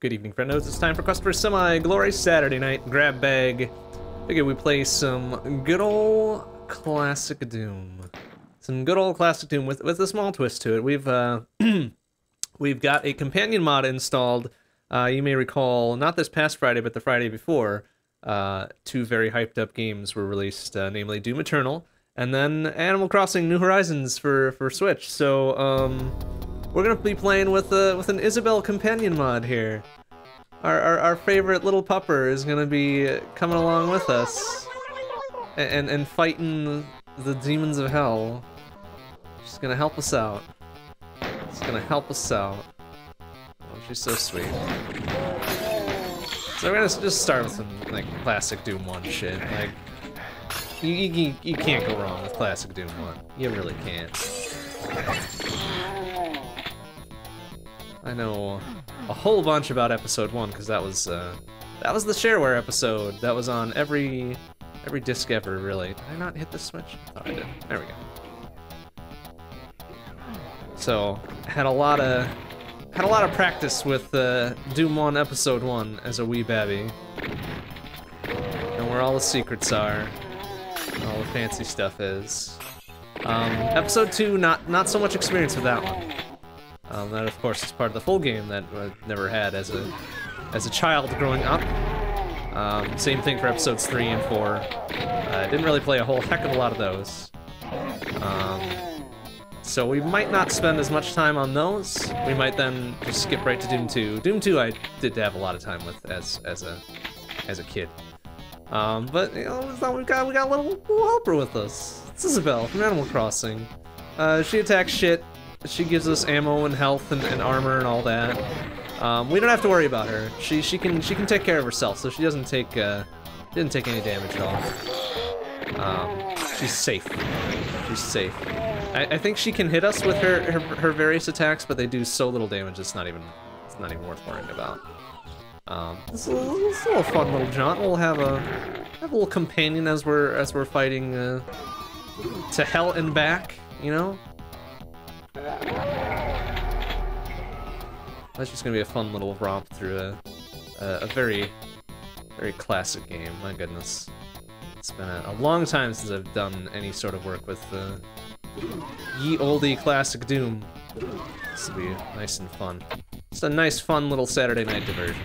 Good evening, friendos. It's time for Quest for Semi-Glory Saturday night grab bag. Figure we play some good old classic Doom. Some good old classic Doom with a small twist to it. We've got a companion mod installed. You may recall, not this past Friday, but the Friday before, two very hyped up games were released, namely Doom Eternal and then Animal Crossing New Horizons for Switch. So, we're gonna be playing with an Isabelle companion mod here. Our favorite little pupper is gonna be coming along with us and fighting the demons of hell. She's gonna help us out. She's gonna help us out. Oh, she's so sweet. So we're gonna just start with some like classic Doom 1 shit. Like you can't go wrong with classic Doom 1. You really can't. I know a whole bunch about episode 1 because that was the shareware episode that was on every disc ever, really. Did I not hit the switch? Oh, I did. There we go. So had a lot of practice with Doom 1 episode 1 as a wee babby, and where all the secrets are, and all the fancy stuff is. Episode 2, not so much experience with that one. That, of course, is part of the full game that I never had as a child growing up. Same thing for episodes 3 and 4. I didn't really play a whole heck of a lot of those. So we might not spend as much time on those. We might then just skip right to Doom 2. Doom 2 I did have a lot of time with as a kid. But you know, we got a little helper with us. It's Isabelle from Animal Crossing. She attacks shit. She gives us ammo and health and armor and all that. We don't have to worry about her. She can take care of herself, so she doesn't take didn't take any damage at all. She's safe. She's safe. I think she can hit us with her various attacks, but they do so little damage it's not even worth worrying about. It's a little fun little jaunt. We'll have a little companion as we're fighting to hell and back, you know. That's just gonna be a fun little romp through a very classic game. My goodness, it's been a long time since I've done any sort of work with the ye olde classic Doom. This will be nice and fun. It's a nice, fun little Saturday night diversion.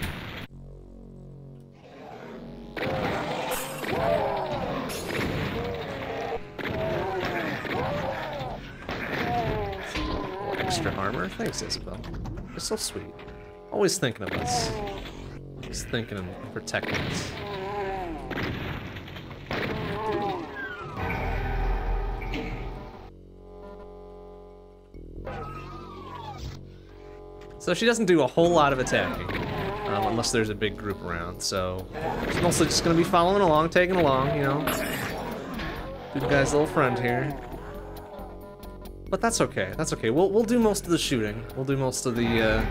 Armor. Thanks, Isabelle. You're so sweet. Always thinking of us. Always thinking and protecting us. So she doesn't do a whole lot of attacking, unless there's a big group around, so she's mostly just gonna be following along, tagging along, you know. Good guy's little friend here. But that's okay. That's okay. We'll do most of the shooting. We'll do most of the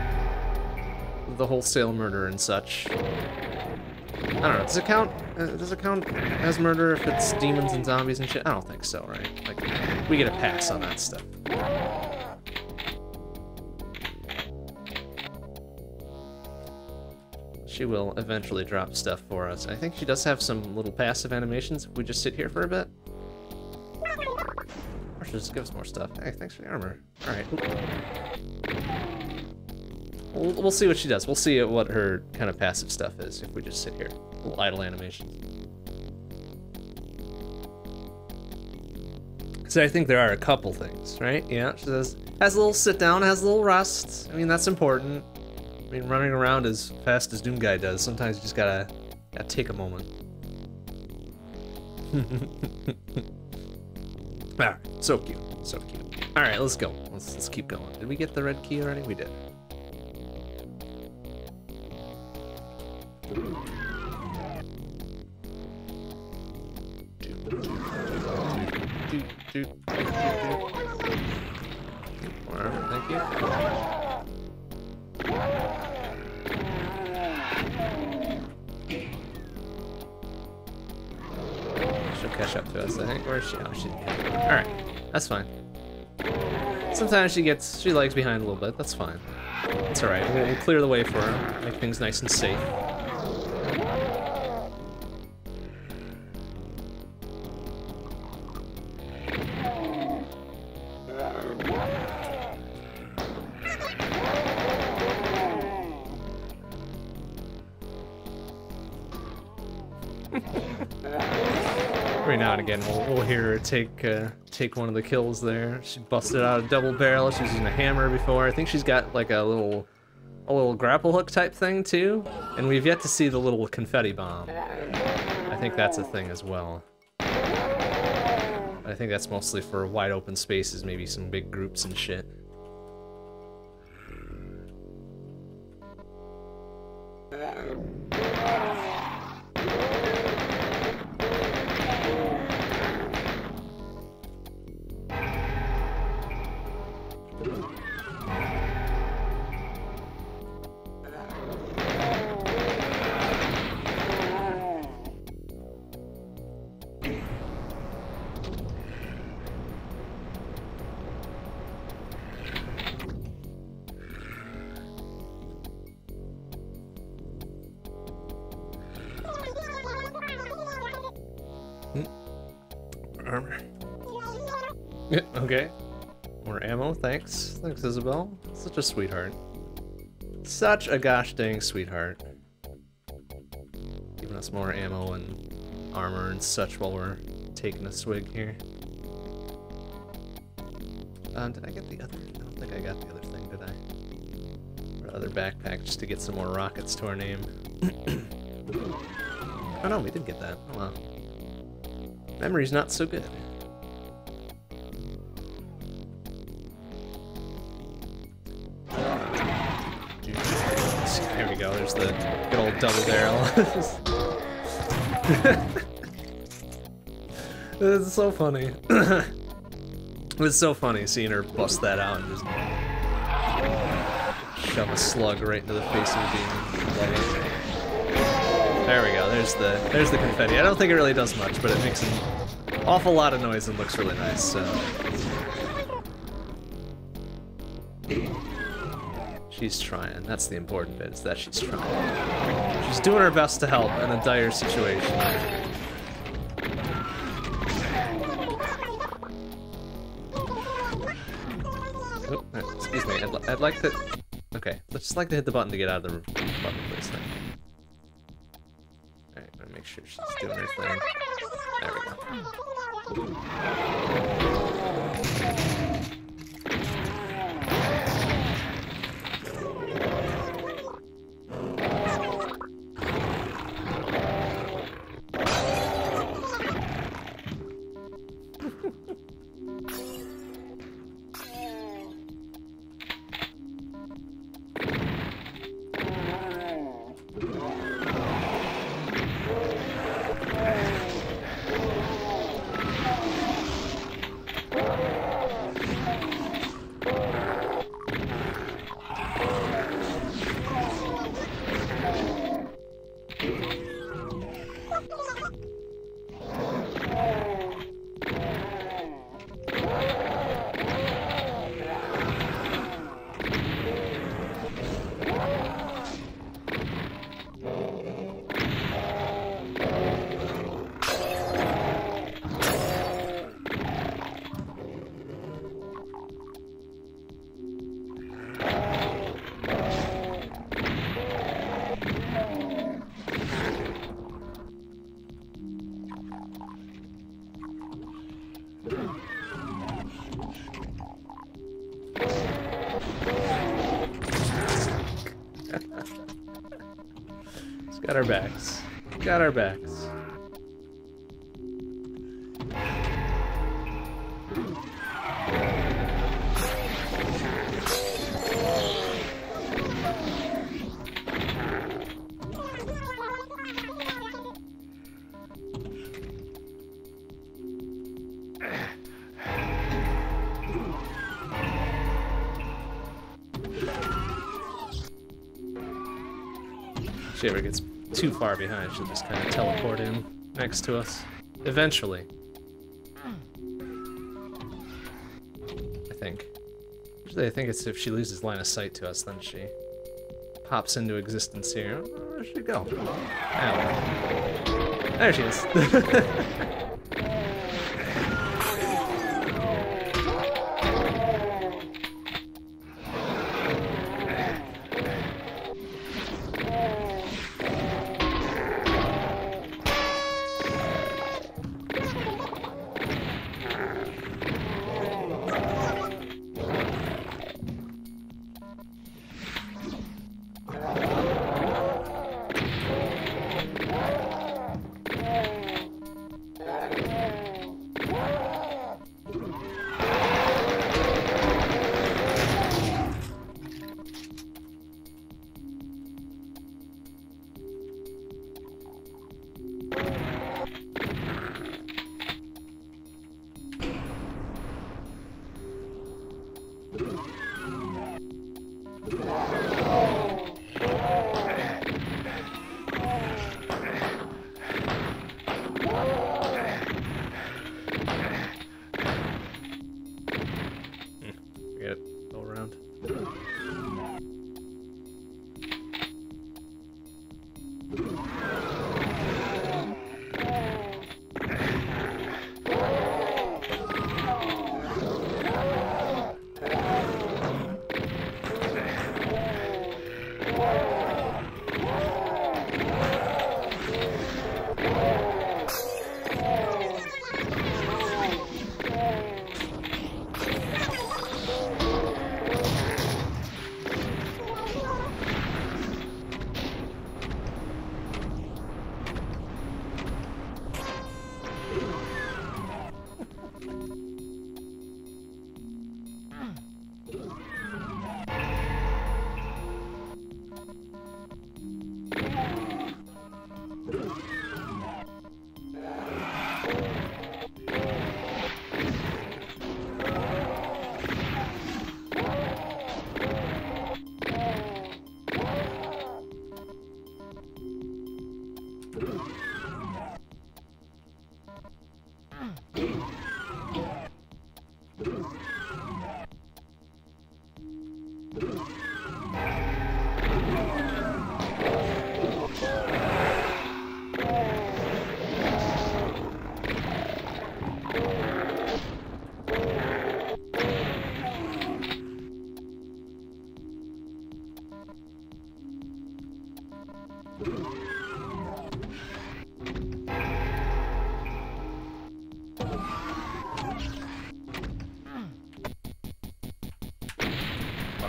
wholesale murder and such. I don't know. Does it count? Does it count as murder if it's demons and zombies and shit? I don't think so, right? Like, we get a pass on that stuff. She will eventually drop stuff for us. I think she does have some little passive animations if we just sit here for a bit. Just give us more stuff. Hey, thanks for the armor. Alright. We'll see what she does. We'll see what her kind of passive stuff is if we just sit here. A little idle animation. So I think there are a couple things, right? Yeah, she says, has a little sit down, has a little rest. I mean, that's important. I mean, running around as fast as Doom Guy does, sometimes you just gotta take a moment. Ah, so cute, so cute. All right, let's go. Let's keep going. Did we get the red key already? We did. Thank you. She'll catch up to us, I think. Where is she? Oh, she didn't. Alright, that's fine. Sometimes she likes behind a little bit, that's fine. It's alright, we'll clear the way for him, make things nice and safe. Every now and again, we'll hear her take one of the kills there. She busted out a double barrel. She was using a hammer before. I think she's got like a little grapple hook type thing too. And we've yet to see the little confetti bomb. I think that's a thing as well. I think that's mostly for wide open spaces, maybe some big groups and shit. Okay. More ammo, thanks. Thanks, Isabelle. Such a sweetheart. Such a gosh dang sweetheart. Giving us more ammo and armor and such while we're taking a swig here. Did I get the other? I don't think I got the other thing, did I? Or other backpack, just to get some more rockets to our name. Oh no, we did get that. Oh well. Memory's not so good. There's the good old double barrel. It's so funny. It's so funny seeing her bust that out and just shove a slug right into the face of the demon. There we go. There's the confetti. I don't think it really does much, but it makes an awful lot of noise and looks really nice. So she's trying. That's the important bit, is that she's trying. She's doing her best to help in a dire situation. Oh, excuse me, I'd like to... Okay, let's just like to hit the button to get out of the button for this thing. Alright, I'm gonna make sure she's doing her thing. There we go. Got our backs. Got our backs. If she ever gets too far behind, she'll just kind of teleport in next to us. Eventually. I think. Usually I think it's if she loses line of sight to us, then she pops into existence here. Where did she go? Oh. There she is.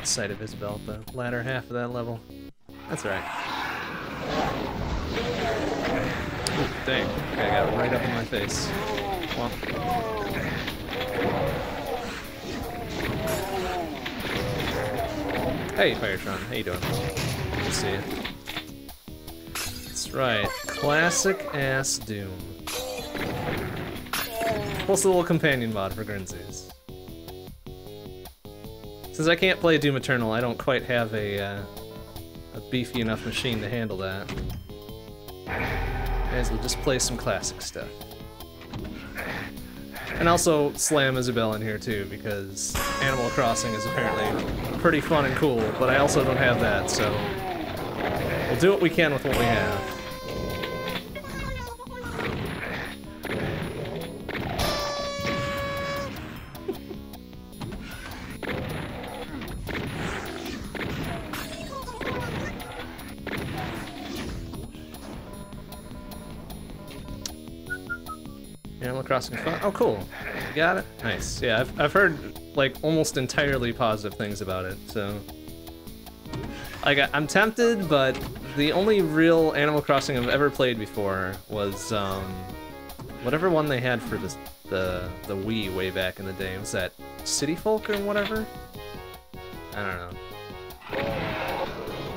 Sight of Isabelle at the latter half of that level. That's alright. Oh, dang. Okay, I got it right up in my face. Come on. Hey, Firetron. How you doing? Good to see you. That's right. Classic-ass Doom. Plus a little companion mod for Grinzies. Since I can't play Doom Eternal, I don't quite have a beefy enough machine to handle that. May as well just play some classic stuff. And also slam Isabelle in here too, because Animal Crossing is apparently pretty fun and cool, but I also don't have that, so we'll do what we can with what we have. Oh, cool. You got it? Nice. Yeah, I've heard, like, almost entirely positive things about it, so... Like, I'm tempted, but the only real Animal Crossing I've ever played before was, whatever one they had for the Wii way back in the day. Was that City Folk or whatever? I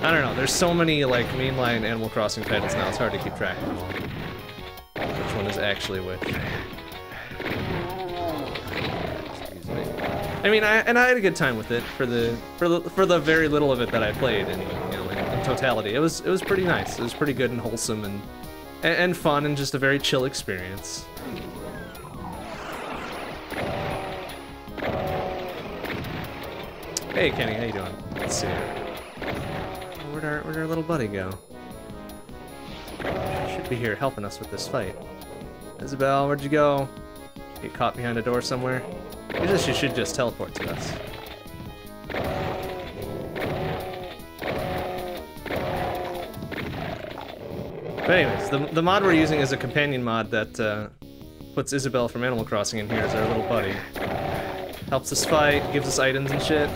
don't know. There's so many, like, mainline Animal Crossing titles now, it's hard to keep track of them all. Which one is actually which. I mean, I had a good time with it for the very little of it that I played, and you know, in totality, it was pretty nice. It was pretty good and wholesome and fun and just a very chill experience. Hey, Kenny, how you doing? Let's see. Where'd our little buddy go? She should be here helping us with this fight. Isabelle, where'd you go? Get caught behind a door somewhere? I guess she should just teleport to us. But anyways, the mod we're using is a companion mod that puts Isabelle from Animal Crossing in here as our little buddy. Helps us fight, gives us items and shit.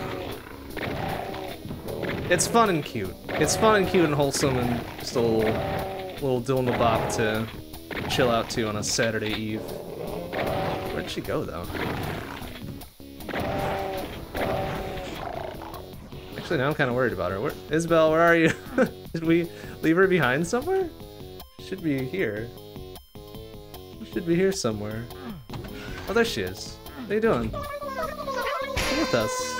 It's fun and cute. It's fun and cute and wholesome and just a little dill-in-the-bop to chill out to on a Saturday eve. Where'd she go, though? Actually, now I'm kind of worried about her. Isabelle, where are you? Did we leave her behind somewhere? She should be here. She should be here somewhere. Oh, there she is. What are you doing? Come with us.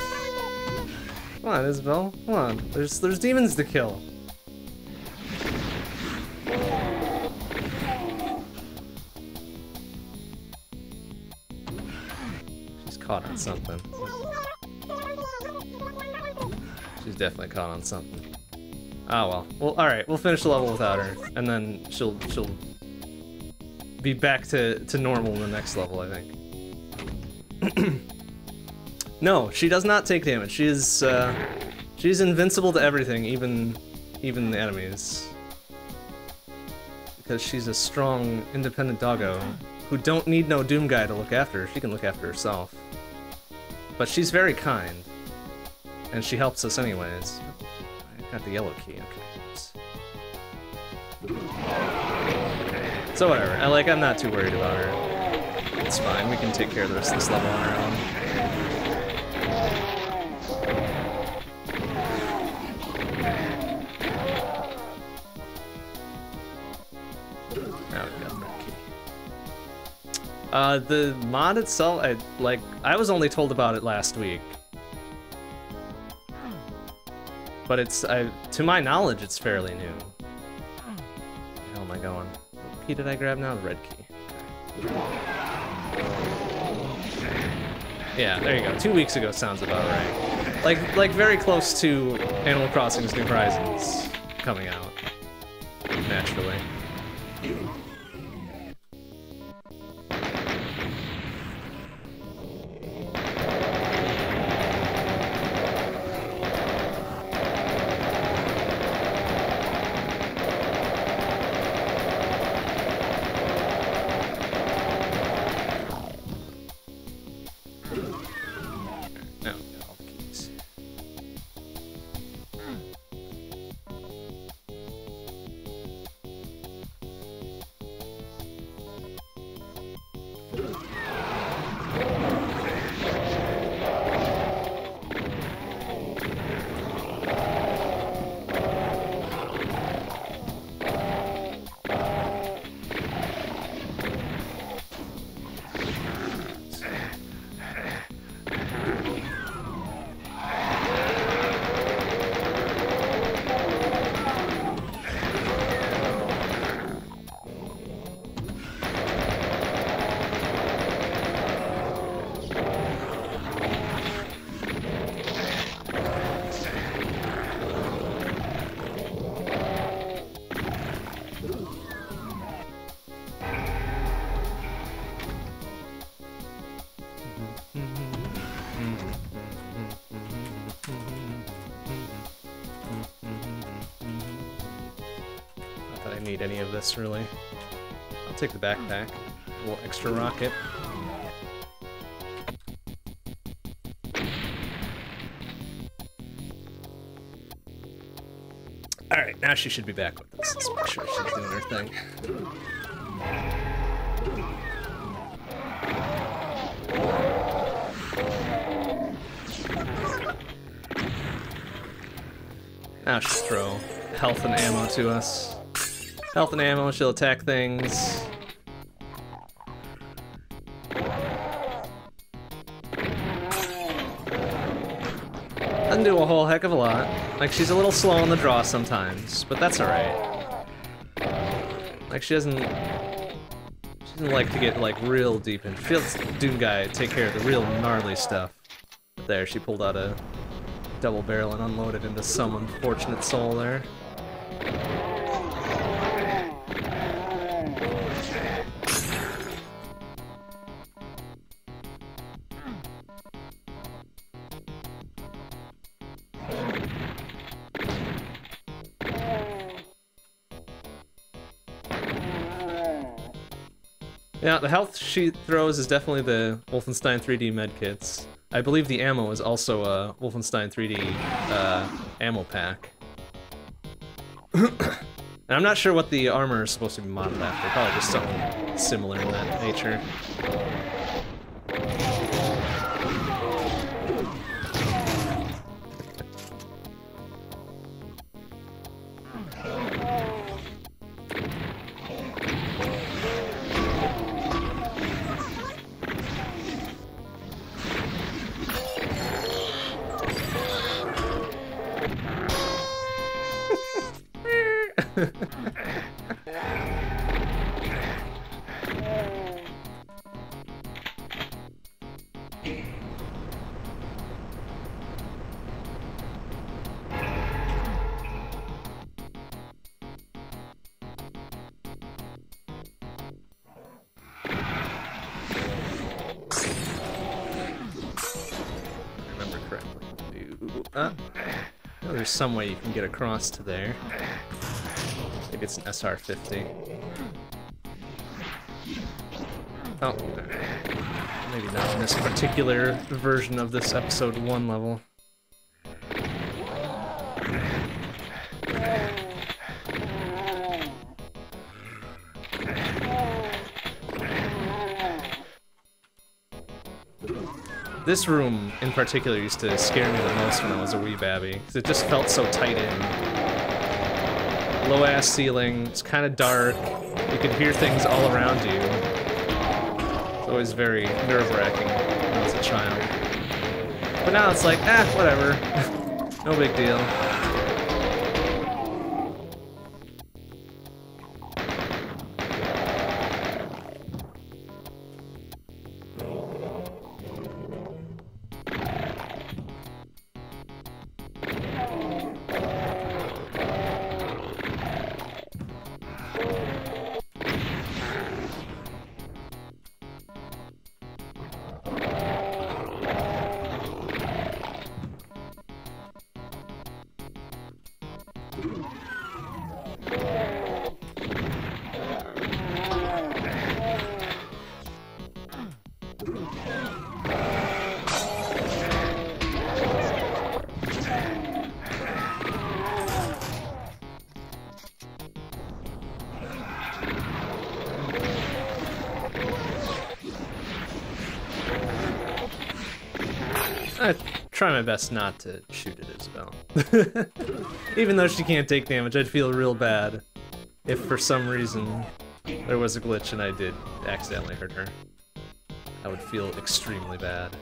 Come on, Isabelle. Come on. There's demons to kill. She's caught on something. She's definitely caught on something. Ah, well. Well, alright, we'll finish the level without her, and then she'll be back to normal in the next level, I think. No, she does not take damage. She's invincible to everything, even the enemies. Because she's a strong, independent doggo who don't need no Doom guy to look after. She can look after herself. But she's very kind, and she helps us anyways. I got the yellow key. Okay. So whatever. I'm not too worried about her. It's fine, we can take care of the rest of this level on our own. Now we got that key. The mod itself, I was only told about it last week. But to my knowledge, it's fairly new. Where the hell am I going? What key did I grab now? The red key. Okay. Yeah, there you go. 2 weeks ago sounds about right. Like very close to Animal Crossing's New Horizons coming out. Naturally. Need any of this, really. I'll take the backpack. A little extra rocket. Alright, now she should be back with us. Let's make sure she's doing her thing. Now she'll throw health and ammo to us. Health and ammo, she'll attack things. Doesn't do a whole heck of a lot. Like, she's a little slow on the draw sometimes, but that's alright. Like, she doesn't like to get, like, real deep in. She lets Doom guy take care of the real gnarly stuff. But there, she pulled out a double barrel and unload it into some unfortunate soul there. Yeah, the health she throws is definitely the Wolfenstein 3D medkits. I believe the ammo is also a Wolfenstein 3D ammo pack. And I'm not sure what the armor is supposed to be modeled after. Probably just something similar in that nature. There's some way you can get across to there. Maybe it's an SR-50. Oh, maybe not in this particular version of this episode 1 level. This room, in particular, used to scare me the most when I was a wee babby, because it just felt so tight in. Low-ass ceiling, it's kind of dark, you could hear things all around you. It's always very nerve-wracking when I was a child. But now it's like, ah, whatever. No big deal. I try my best not to shoot at Isabelle. Even though she can't take damage, I'd feel real bad if for some reason there was a glitch and I did accidentally hurt her. I would feel extremely bad.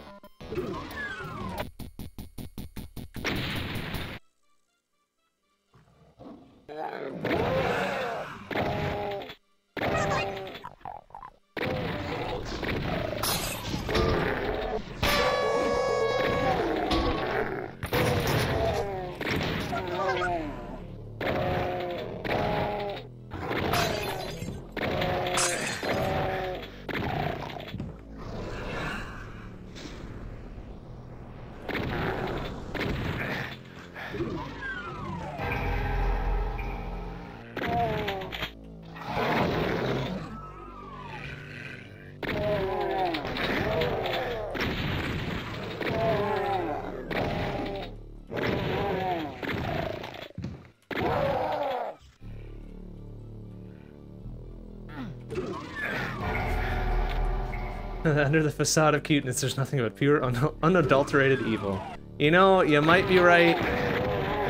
Under the facade of cuteness, there's nothing but pure, unadulterated evil. You know, you might be right,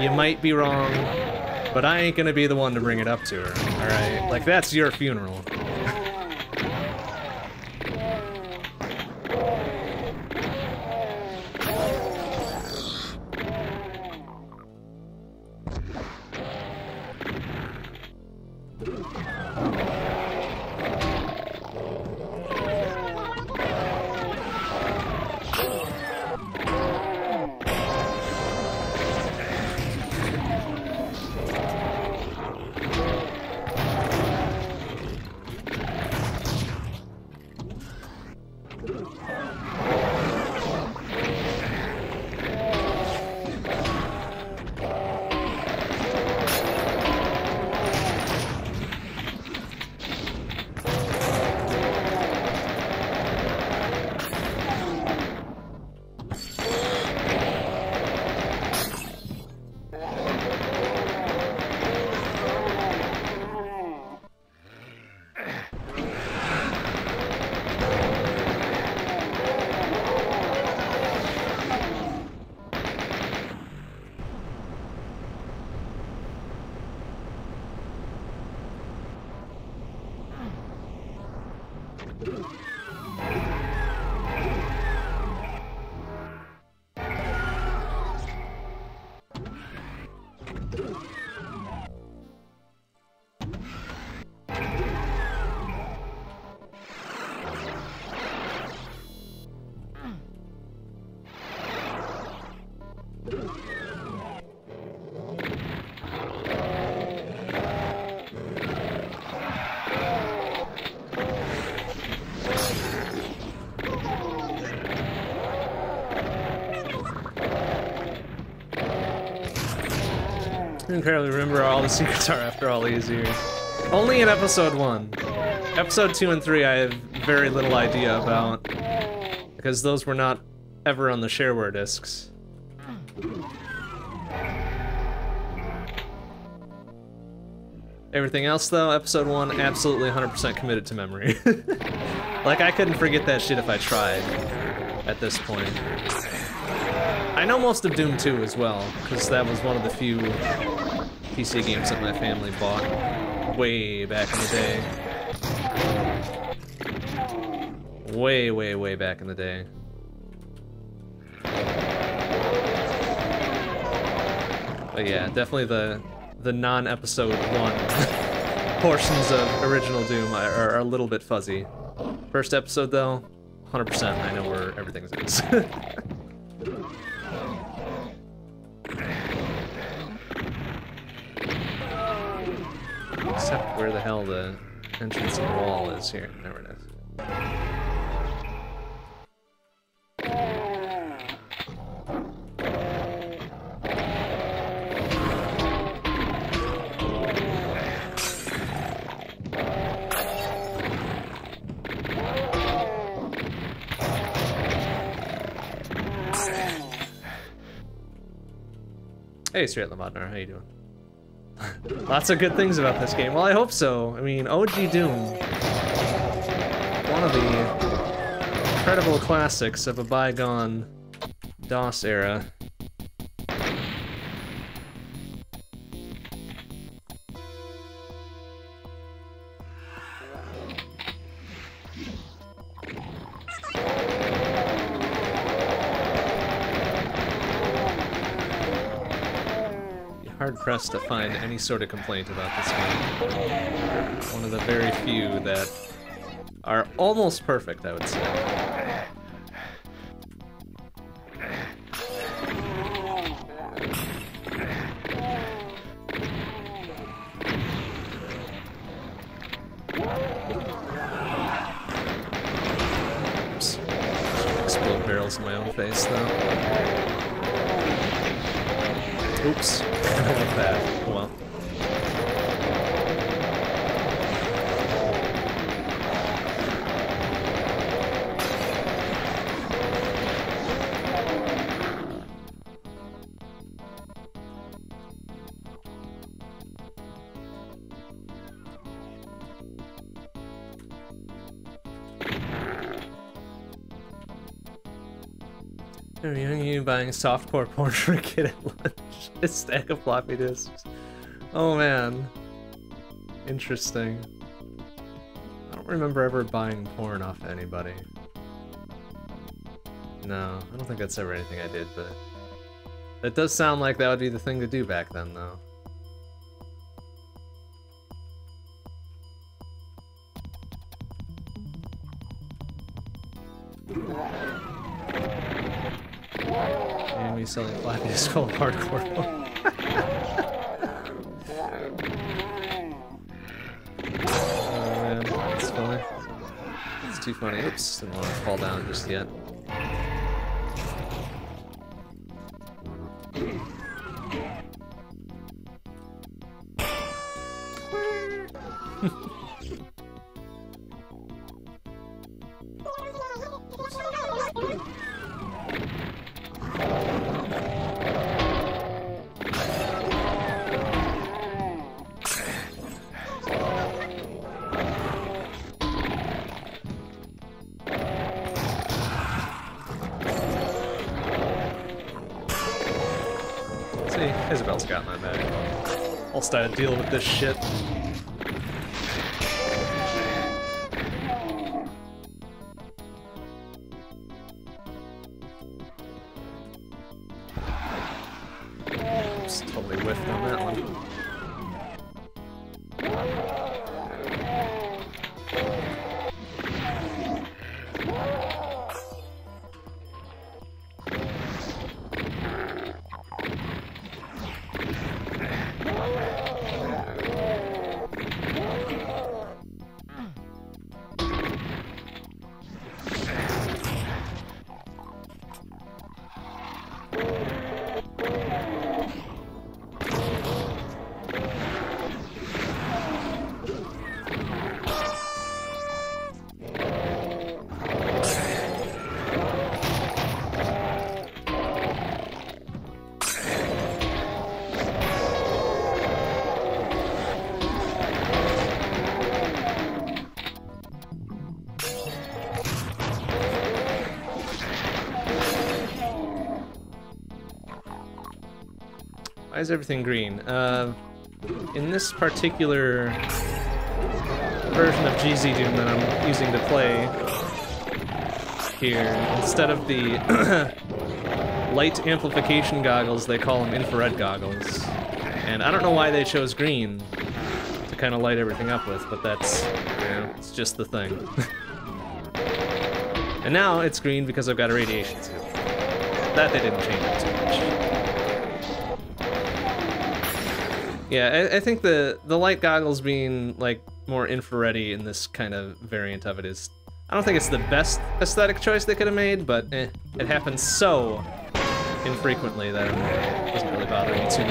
you might be wrong, but I ain't gonna be the one to bring it up to her, alright? Like, that's your funeral. I can barely remember all the secrets are after all these years. Only in episode 1. Episode 2 and 3 I have very little idea about, because those were not ever on the shareware discs. Everything else though, episode 1, absolutely 100% committed to memory. Like, I couldn't forget that shit if I tried at this point. I know most of Doom 2 as well, because that was one of the few PC games that my family bought way back in the day. Way, way, way back in the day. But yeah, definitely the non-episode 1 portions of original Doom are a little bit fuzzy. First episode though, 100% I know where everything is. Except where the hell the entrance to the wall is here. There it is. Hey, Straight Lamadnar, how you doing? Lots of good things about this game. Well, I hope so. I mean, OG Doom, one of the incredible classics of a bygone DOS era. Hard-pressed to find any sort of complaint about this game. One of the very few that are almost perfect, I would say. Oops. Explode barrels in my own face, though. Oops. Like that. Oh well. Are you buying softcore porn for a kid at lunch? A stack of floppy disks. Oh man. Interesting. I don't remember ever buying porn off anybody. No, I don't think that's ever anything I did, but... That does sound like that would be the thing to do back then, though. Selling floppy disk called hardcore. Oh man, that's funny. It's too funny. Oops, didn't want to fall down just yet. Isabelle's got my back. I'll start to deal with this shit. Oops, totally whiffed on that one. Why is everything green? In this particular version of GZDoom that I'm using to play here, instead of the light amplification goggles, they call them infrared goggles. And I don't know why they chose green to kind of light everything up with, but that's, you know, it's just the thing. And now it's green because I've got a radiation suit. That they didn't change it too much. Yeah, I think the light goggles being, like, more infrared-y in this kind of variant of it is... I don't think it's the best aesthetic choice they could have made, but it happens so infrequently that it doesn't really bother me too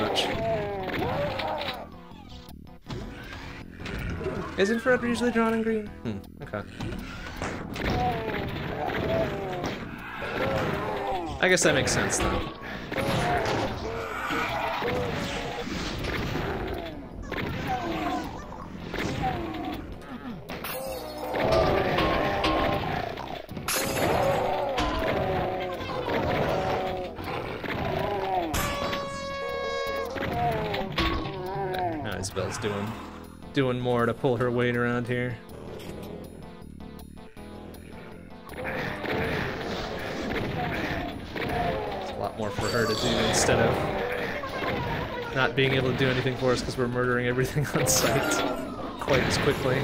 much. Is infrared usually drawn in green? Hmm, okay. I guess that makes sense, though. Isabelle's doing more to pull her weight around here. It's a lot more for her to do instead of not being able to do anything for us because we're murdering everything on site quite as quickly.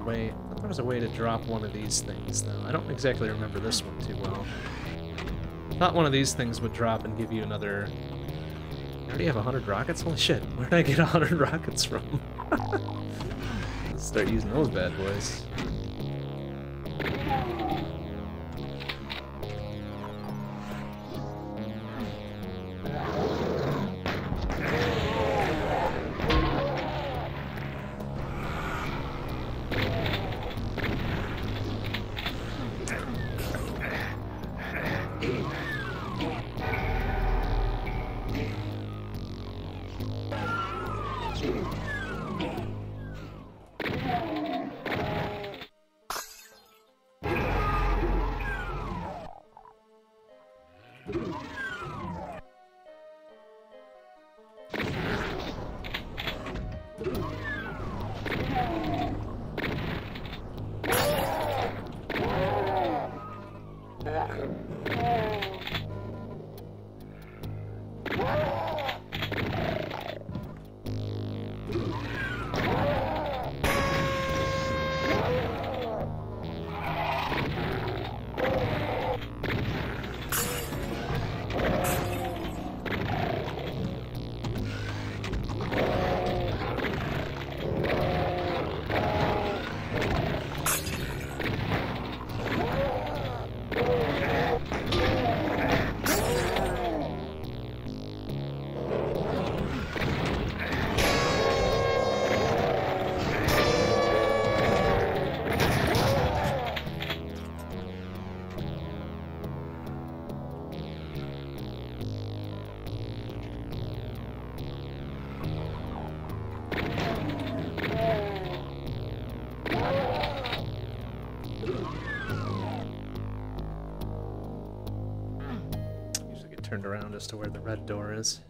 I thought there was a way to drop one of these things, though. I don't exactly remember this one too well. I thought one of these things would drop and give you another... I already have 100 rockets? Holy shit, where did I get 100 rockets from? Let's start using those bad boys. Around as to where the red door is.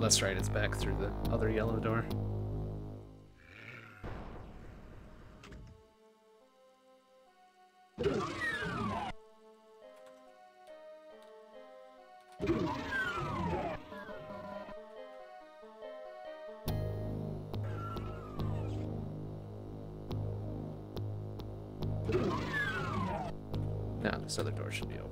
That's right, it's back through the other yellow door. Now, this other door should be open.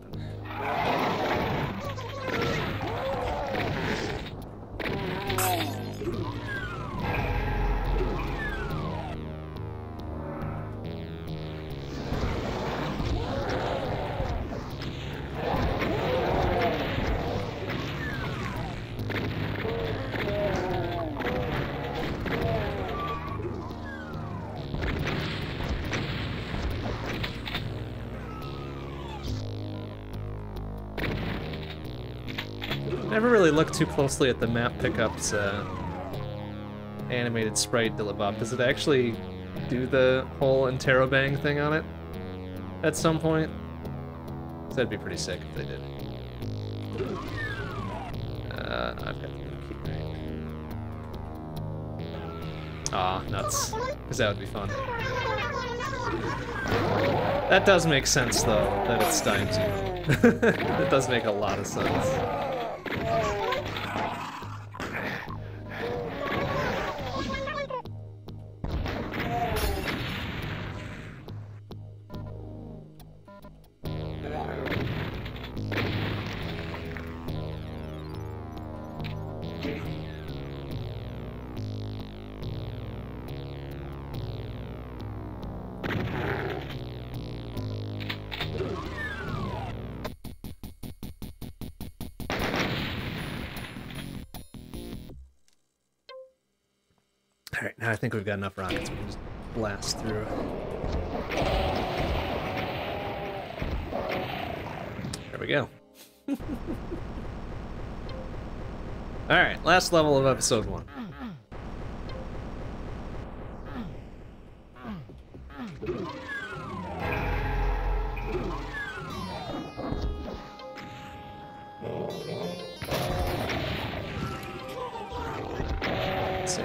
Never really looked too closely at the map pickup's animated sprite Dilibop. Does it actually do the whole interrobang thing on it at some point? That'd be pretty sick if they did. I've got the key right. Aw, nuts. Because that would be fun. That does make sense, though, that it stymies you. That does make a lot of sense. Alright, now I think we've got enough rockets. We can just blast through. There we go. Alright, last level of episode 1.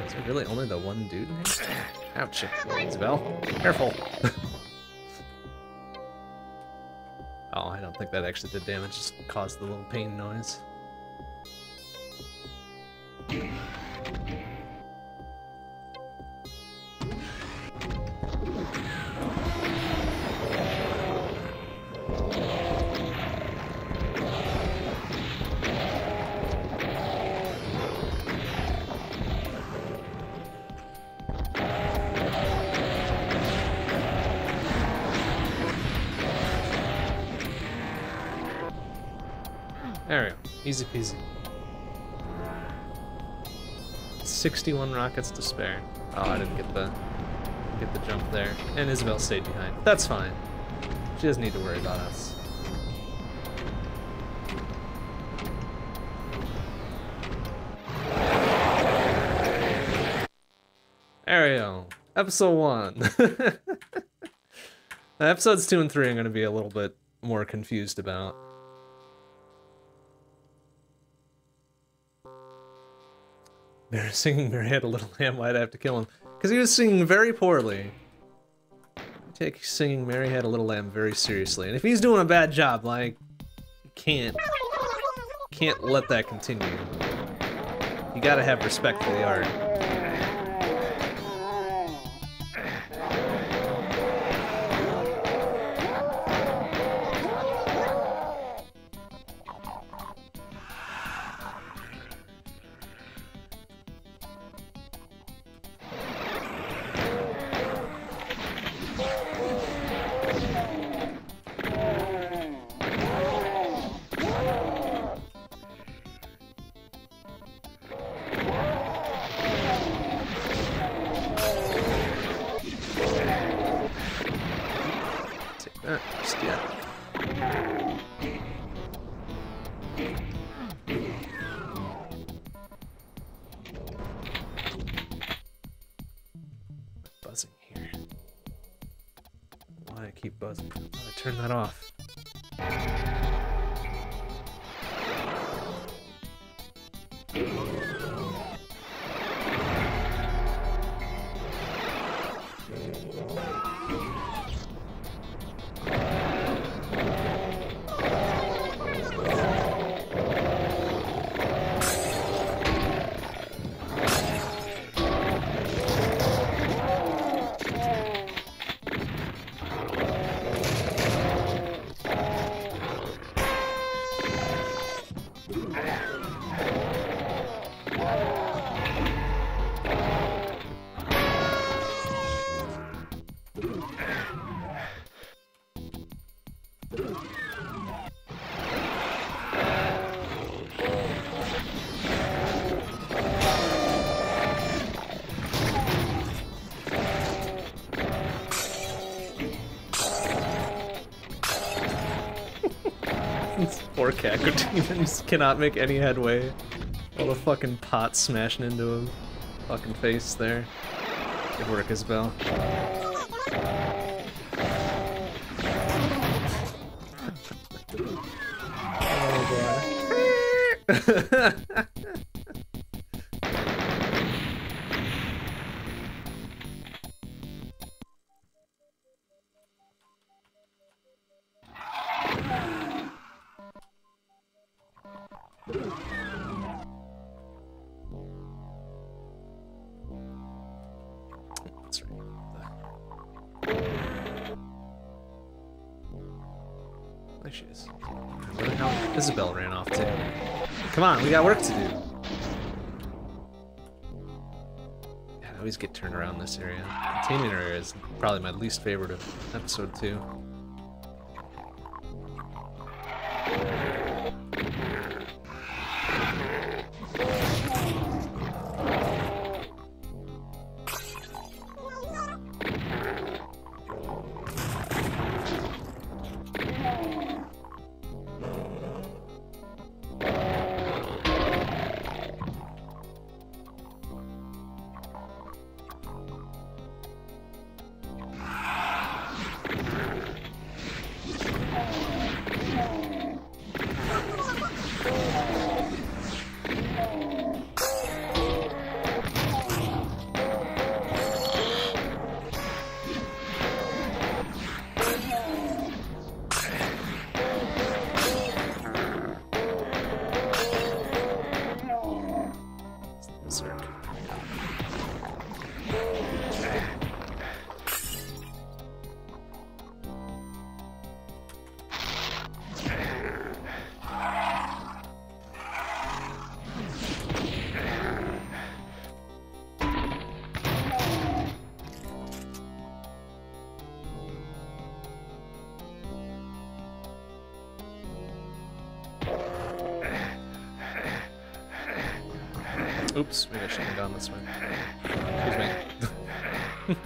Is there really only the one dude in here? Ouch, Isabelle. Careful. Oh, I don't think that actually did damage, just caused the little pain noise. Easy peasy. 61 rockets to spare. Oh, I didn't get the jump there. And Isabelle stayed behind. That's fine. She doesn't need to worry about us. Ariel, episode 1. Episodes 2 and 3 I'm gonna be a little bit more confused about. They were singing Mary Had a Little Lamb, Why'd I Have to Kill Him? Because he was singing very poorly. I take singing Mary Had a Little Lamb very seriously. And if he's doing a bad job, like, you can't let that continue. You gotta have respect for the art. Poor Cacodemons cannot make any headway. All the fucking pot smashing into him. Fucking face there. Good work, Isabelle. Oh boy. Come on, we got work to do. I always get turned around this area. The containment area is probably my least favorite of episode 2. Oops, maybe I shouldn't have gone this way. Excuse me.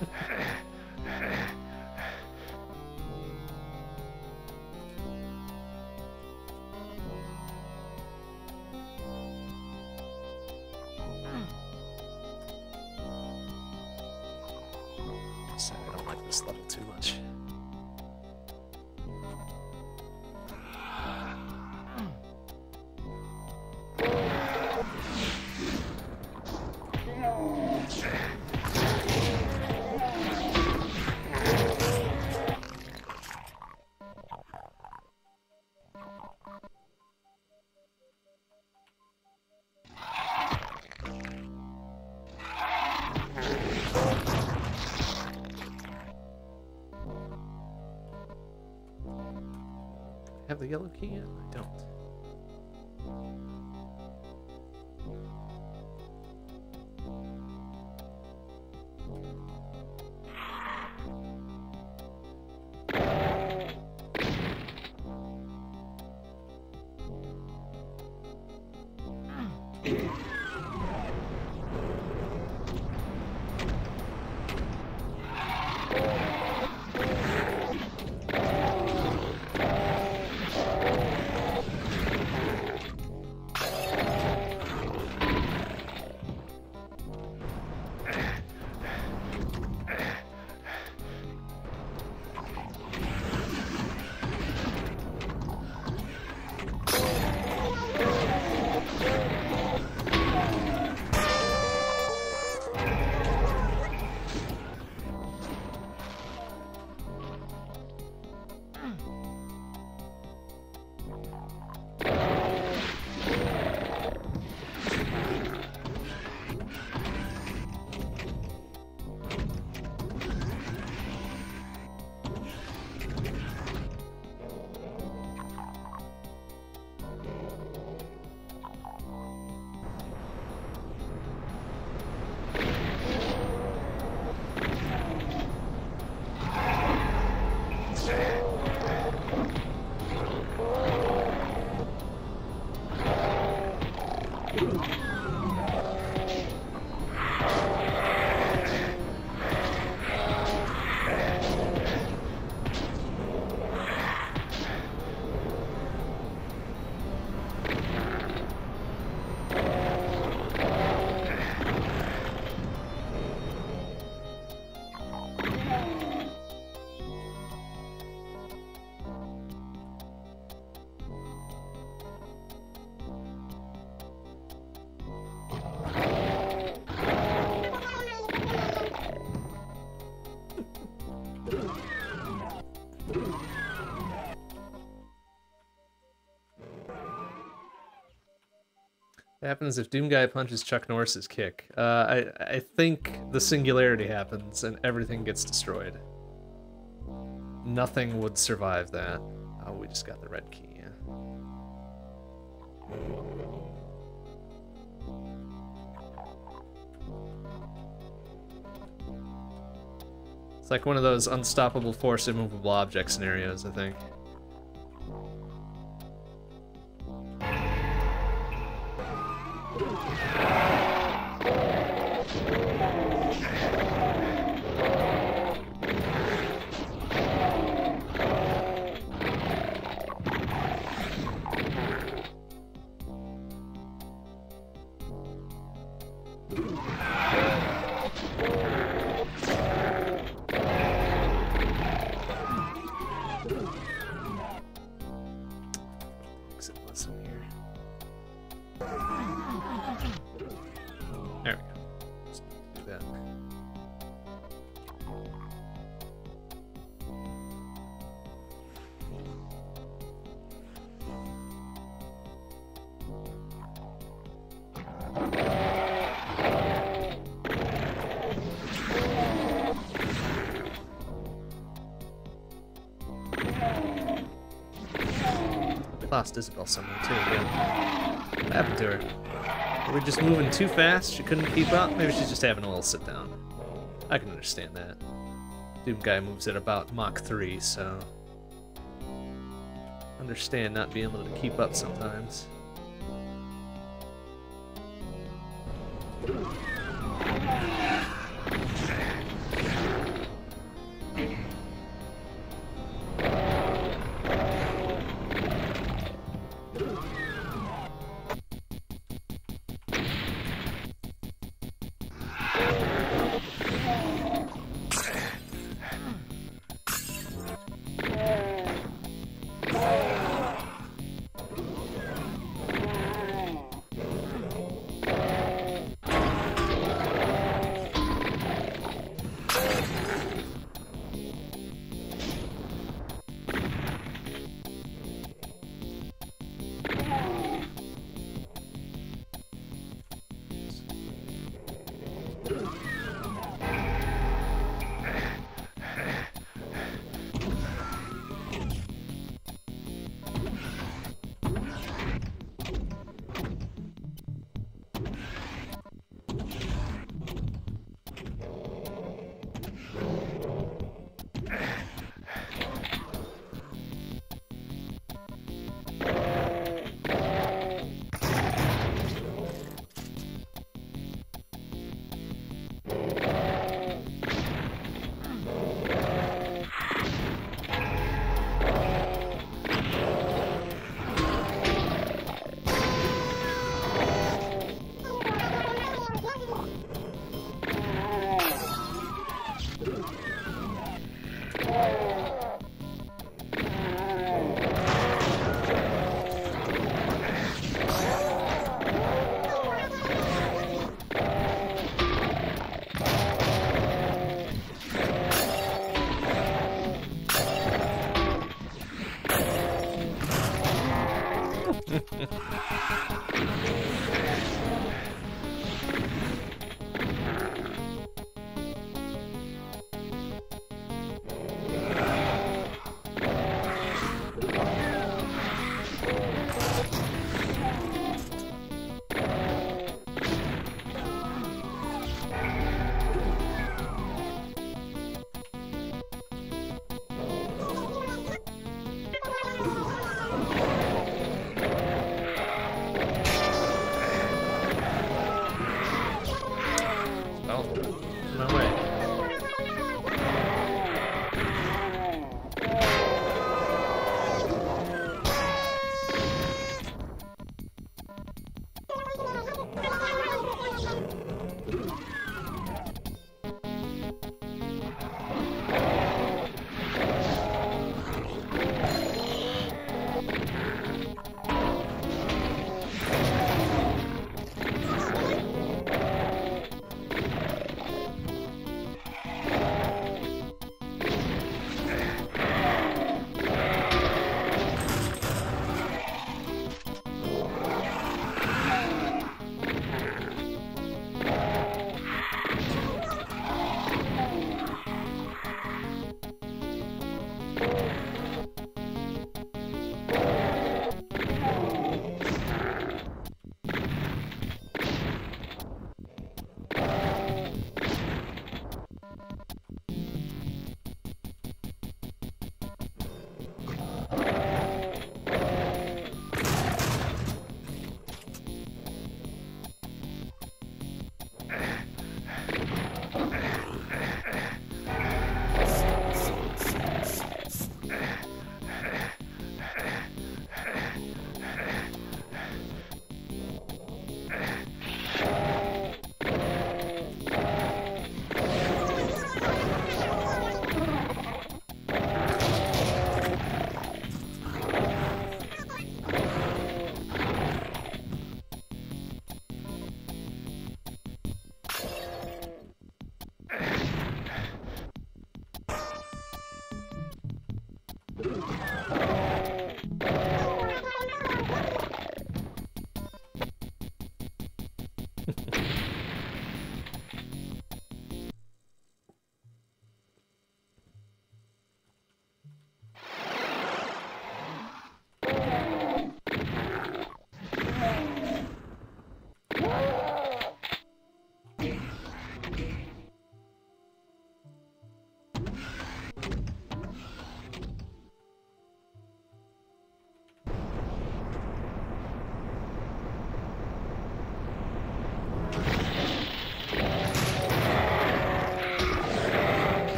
Have the yellow key yet? I don't. Happens if Doom Guy punches Chuck Norris's kick. I think the singularity happens and everything gets destroyed. Nothing would survive that. Oh, we just got the red key. It's like one of those unstoppable force immovable object scenarios, I think. Lost Isabelle somewhere too again. What happened to her? We're just moving too fast. She couldn't keep up. Maybe she's just having a little sit down. I can understand that. Doom Guy moves at about Mach 3, so understand not being able to keep up sometimes.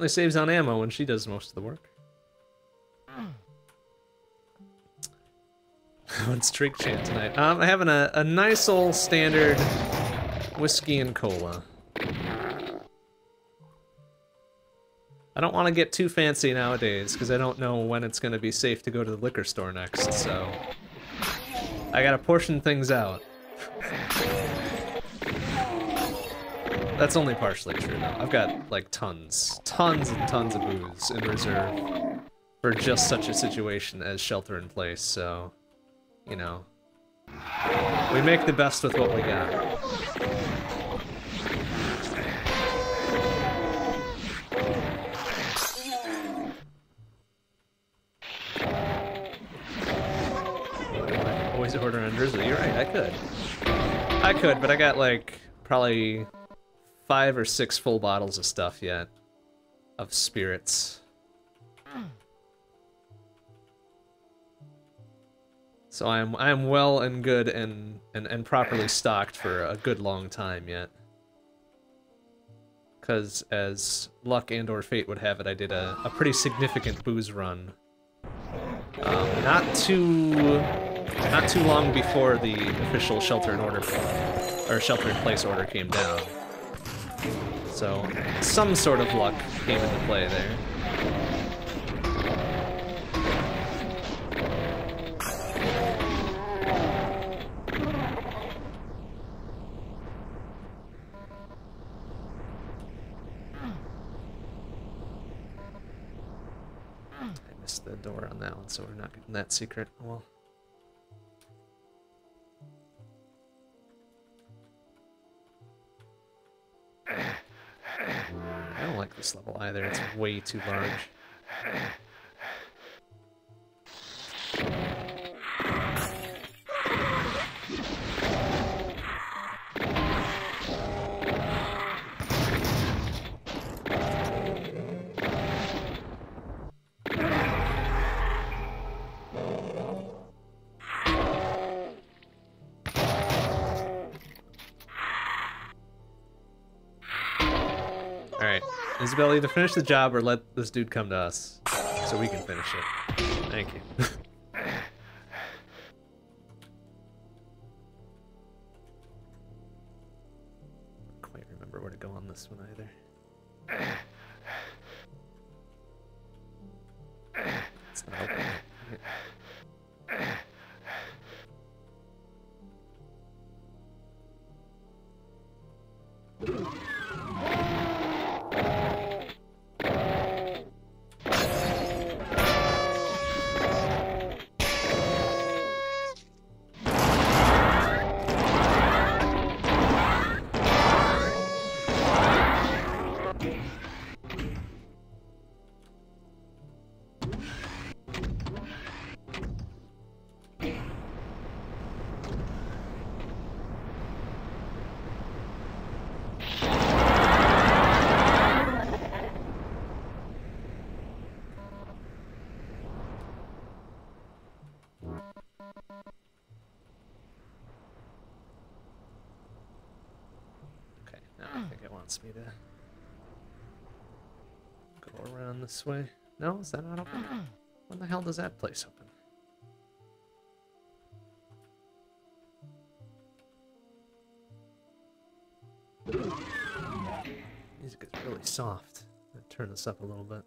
certainly saves on ammo when she does most of the work. On streak chant tonight. I'm having a nice old standard whiskey and cola. I don't want to get too fancy nowadays because I don't know when it's going to be safe to go to the liquor store next, so I gotta portion things out. That's only partially true, though. I've got, like, tons of booze in reserve for just such a situation as shelter in place, so, you know, we make the best with what we got. Always order on Drizzly. You're right, I could. I could, but I got, like, probably 5 or 6 full bottles of stuff yet. Of spirits. So I am well and good and properly stocked for a good long time yet. Because as luck and or fate would have it, I did a pretty significant booze run. Not too long before the official shelter in place order came down. So some sort of luck came into play there. I missed the door on that one, so we're not getting that secret. Well. I don't like this level either, it's way too large. Isabelle, either finish the job or let this dude come to us so we can finish it. Thank you. I don't quite remember where to go on this one either. It's not helping. Me to go around this way. No, is that not open? When the hell does that place open? Music is really soft. I'm gonna turn this up a little bit.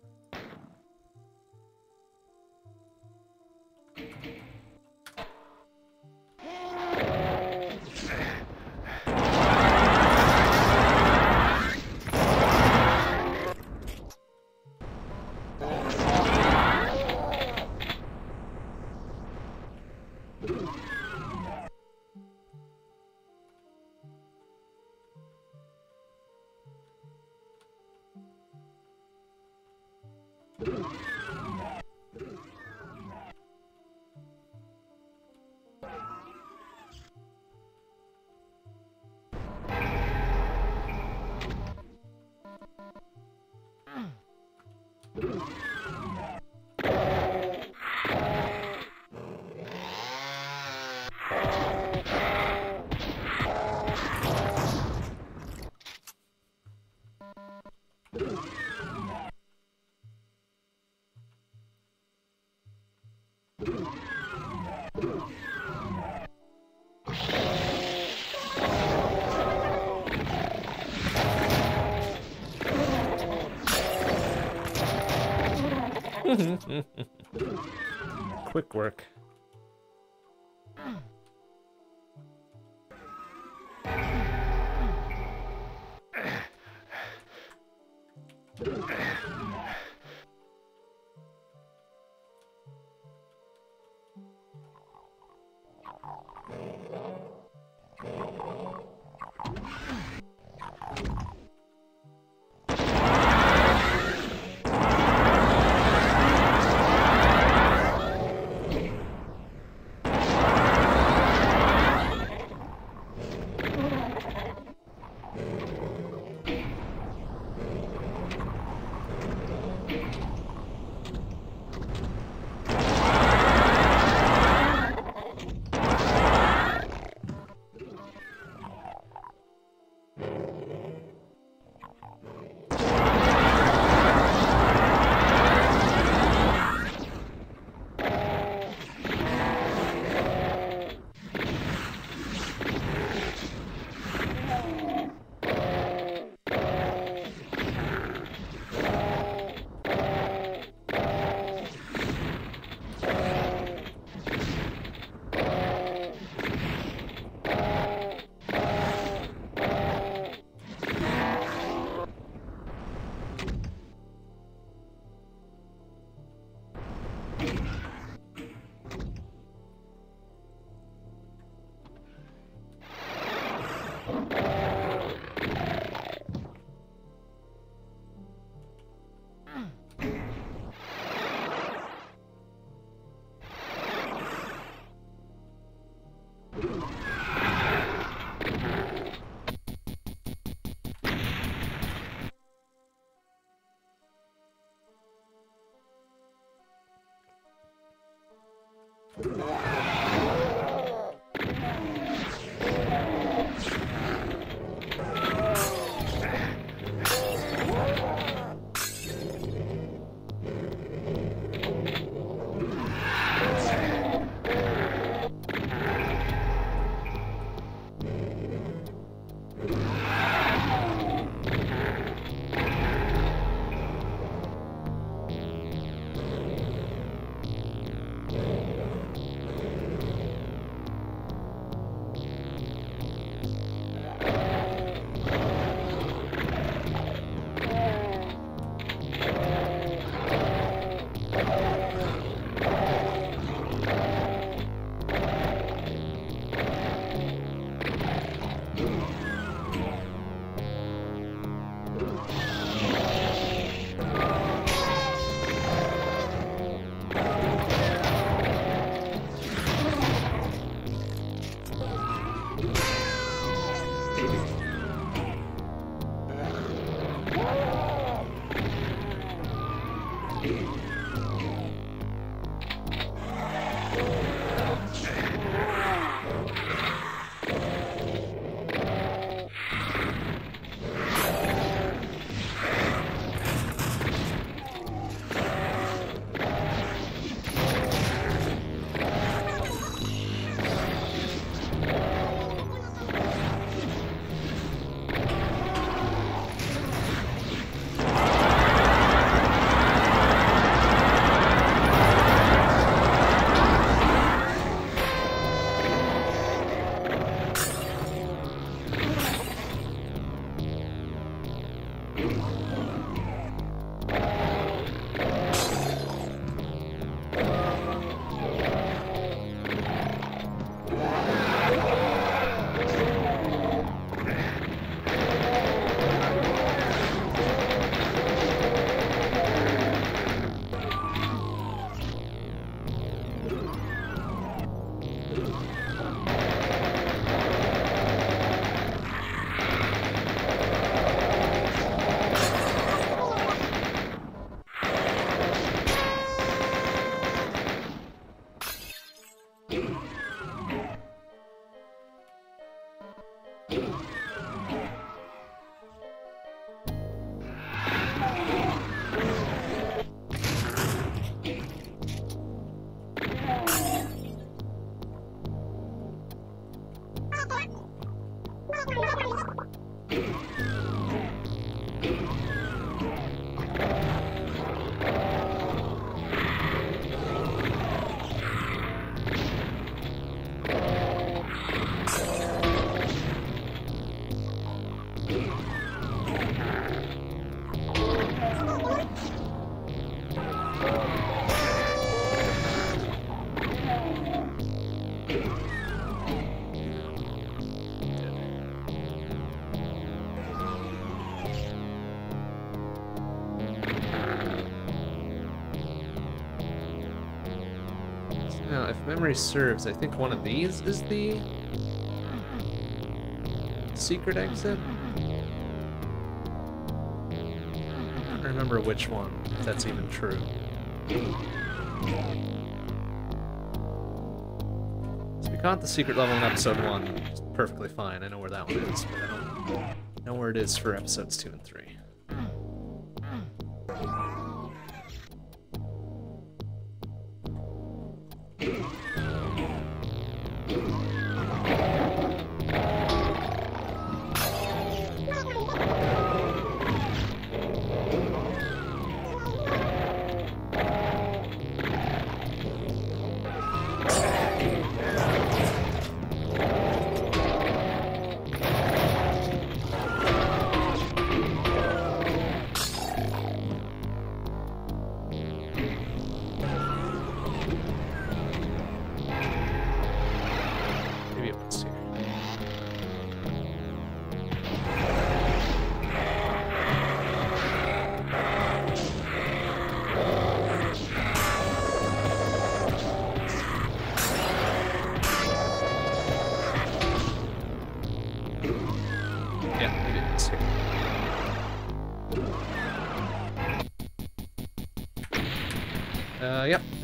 Quick work. Now, if memory serves, I think one of these is the secret exit? I don't remember which one, if that's even true. So we caught the secret level in episode 1, it's perfectly fine. I know where that one is, but I don't know where it is for episodes 2 and 3.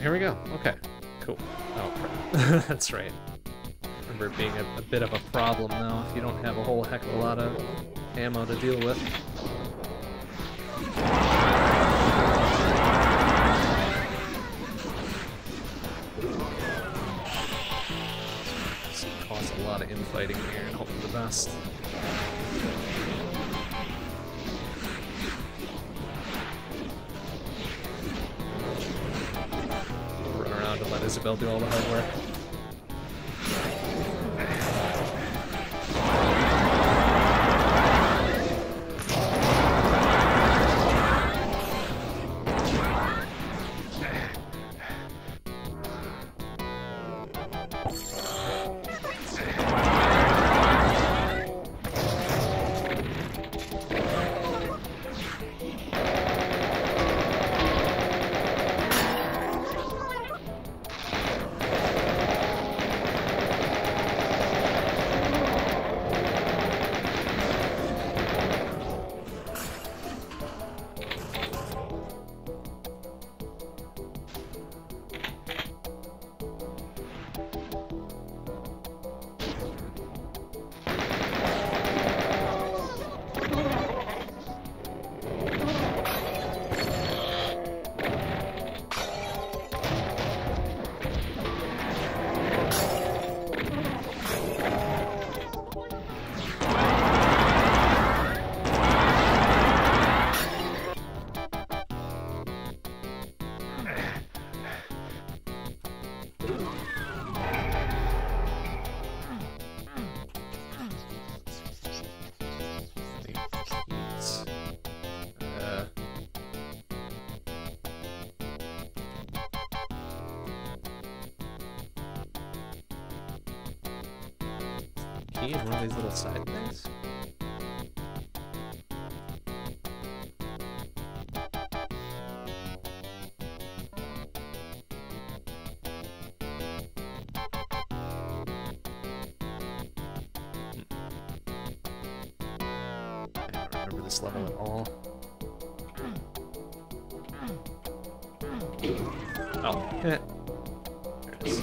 Here we go. Okay. Cool. Oh, that's right. I remember it being a bit of a problem, though, if you don't have a whole heck of a lot of ammo to deal with. This will cause a lot of infighting here and hope for the best. Isabelle do all the hard work. One of these little side things. I don't remember this level at all. Oh, hit. There it is.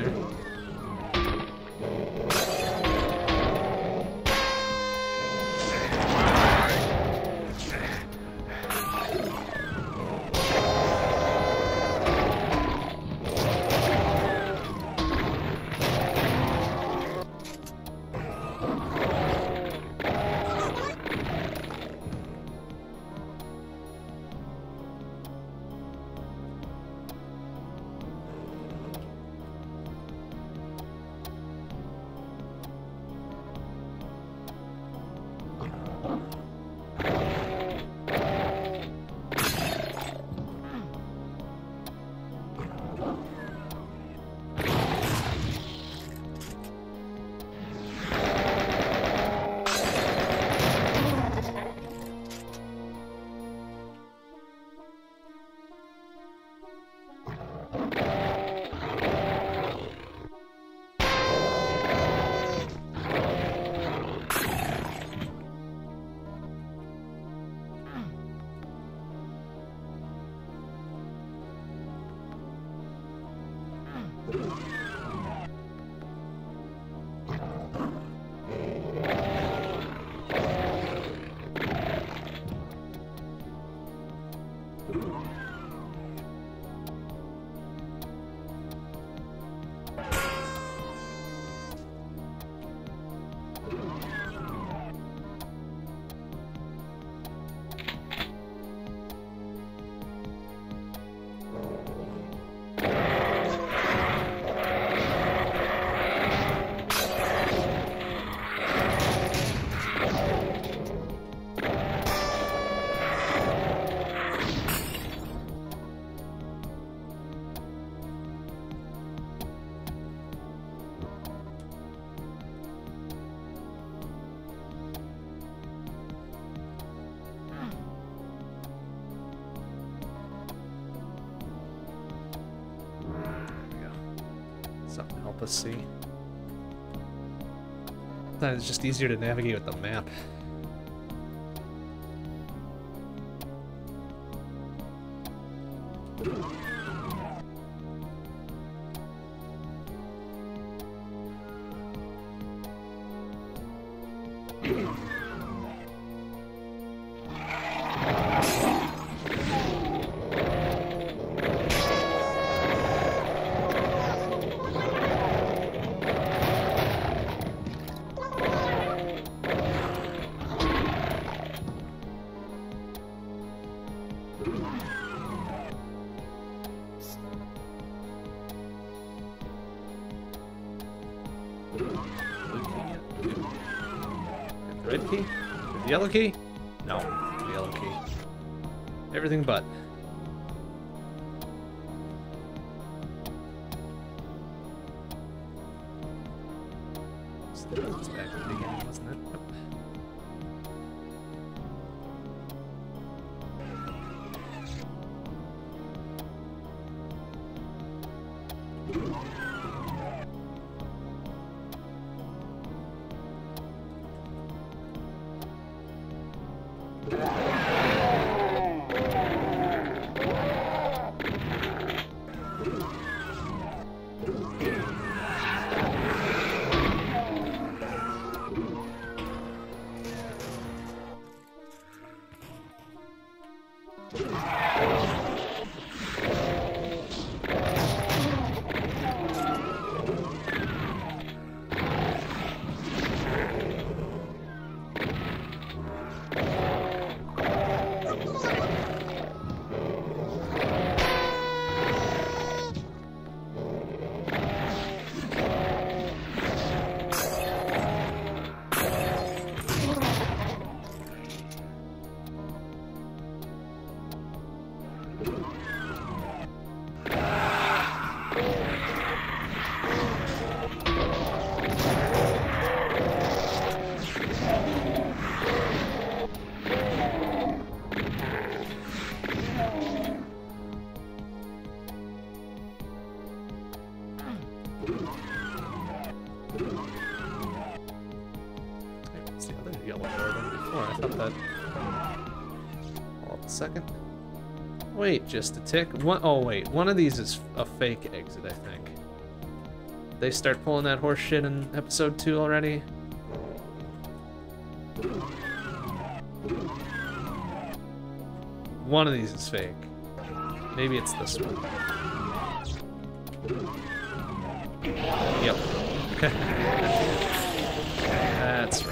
there. Let's see. Sometimes it's just easier to navigate with the map. Yellow key? No, yellow key. Everything but. It's back to the beginning, wasn't it? Wait, just a tick. One, oh wait, one of these is a fake exit, I think. They start pulling that horse shit in episode 2 already. One of these is fake. Maybe it's this one. Yep. That's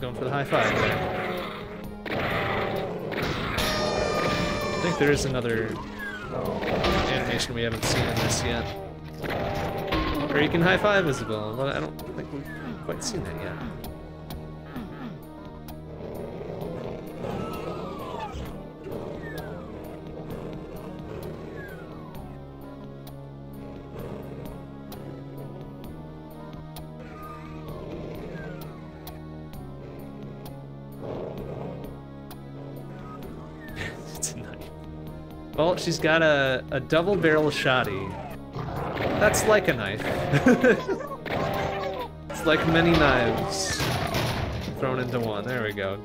going for the high five. I think there is another animation we haven't seen in this yet. Or you can high five Isabelle, but I don't think we've quite seen that yet. Well, she's got a double-barrel shotty. That's like a knife. It's like many knives thrown into one. There we go.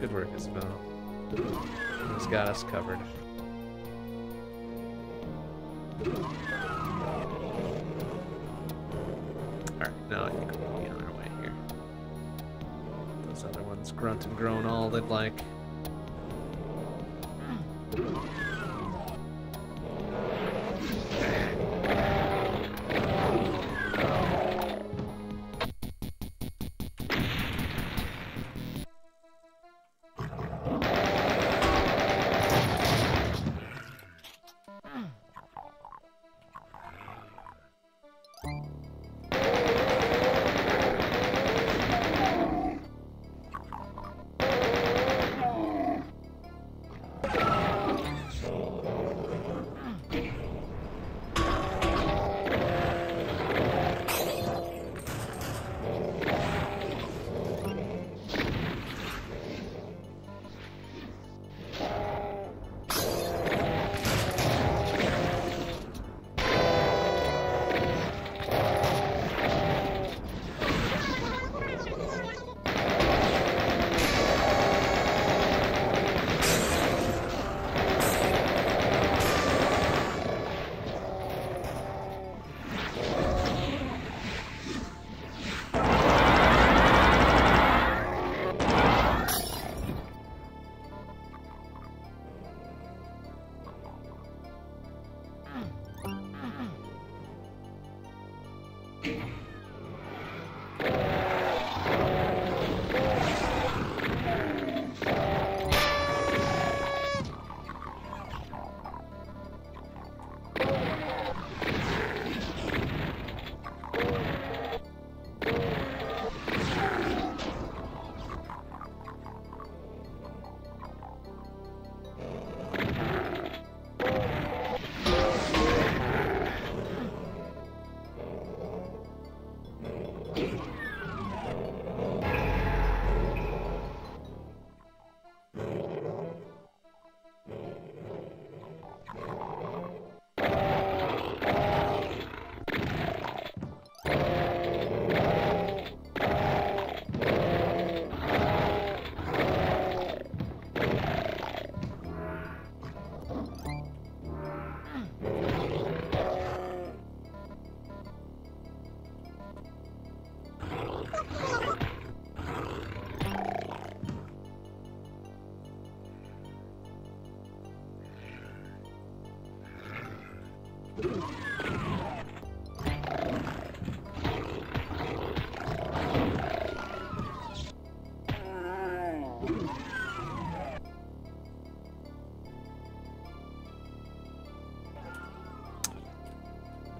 Good work, Isabelle. She's got us covered. Alright, now I think we'll be on our way here. Those other ones grunt and groan all they'd like.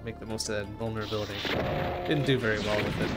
Make the most of that vulnerability. Didn't do very well with it.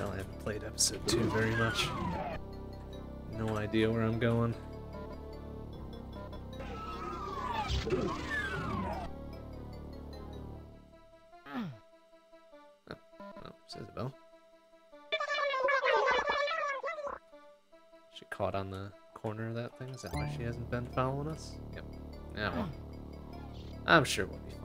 I haven't played episode 2 very much. No idea where I'm going. Oh, says the bell. She caught on the corner of that thing. Is that why she hasn't been following us? Yep. Now, well, I'm sure we'll be fine.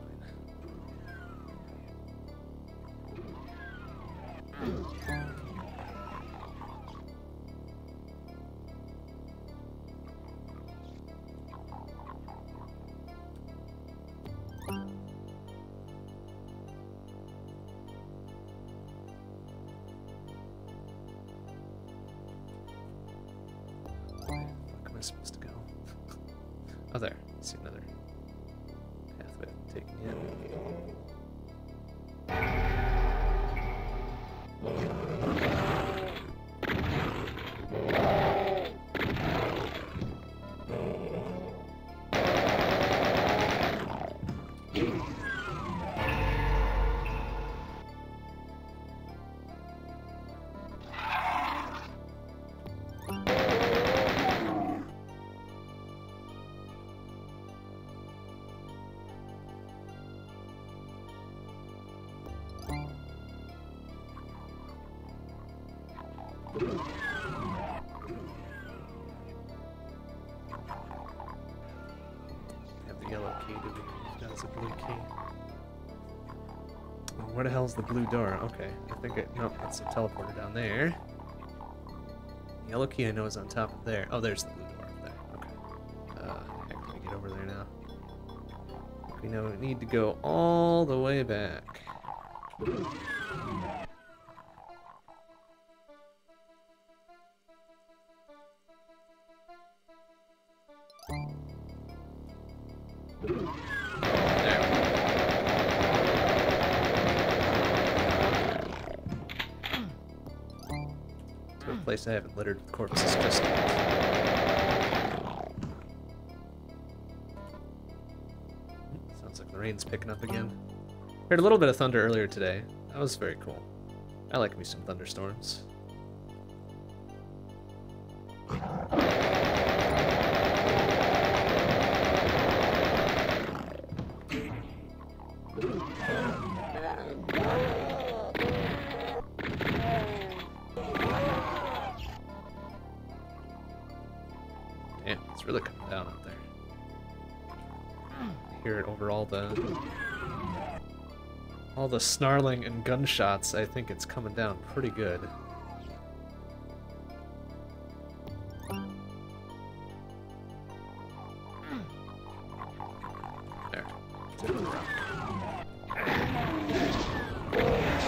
Where the hell's the blue door? Okay, I think it... Nope, that's a teleporter down there. The yellow key I know is on top of there. Oh, there's the blue door up there. Okay. How can I get over there now? We know we need to go all the way back. to a place I haven't littered with corpses just sounds like the rain's picking up again. Heard a little bit of thunder earlier today. That was very cool. I like me some thunderstorms. All the snarling and gunshots, I think it's coming down pretty good. There.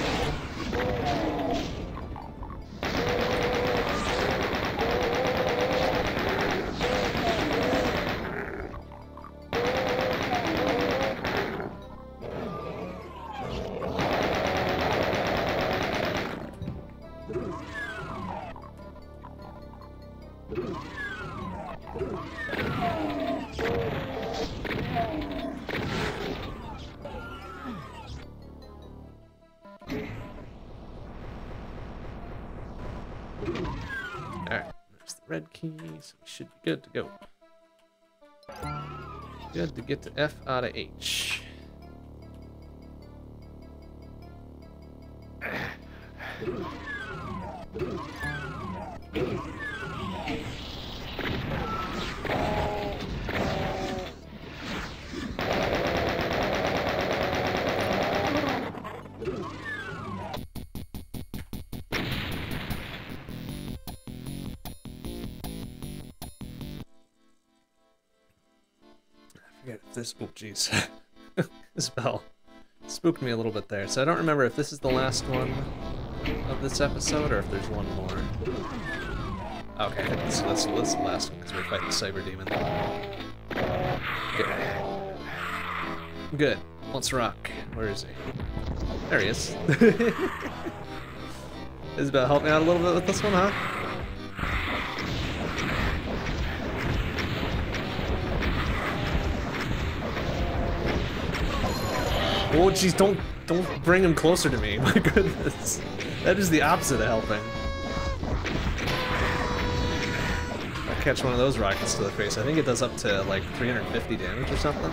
So we should be good to go. Good to get the F out of H. Oh, jeez. Isabelle spooked me a little bit there, so I don't remember if this is the last one of this episode or if there's one more. Okay, so that's the last one because we're fighting the Cyber Demon. Good. Good. Let's rock. Where is he? There he is. Isabelle, help me out a little bit with this one, huh? Oh jeez, don't bring him closer to me, my goodness. That is the opposite of helping. I catch one of those rockets to the face. I think it does up to like 350 damage or something.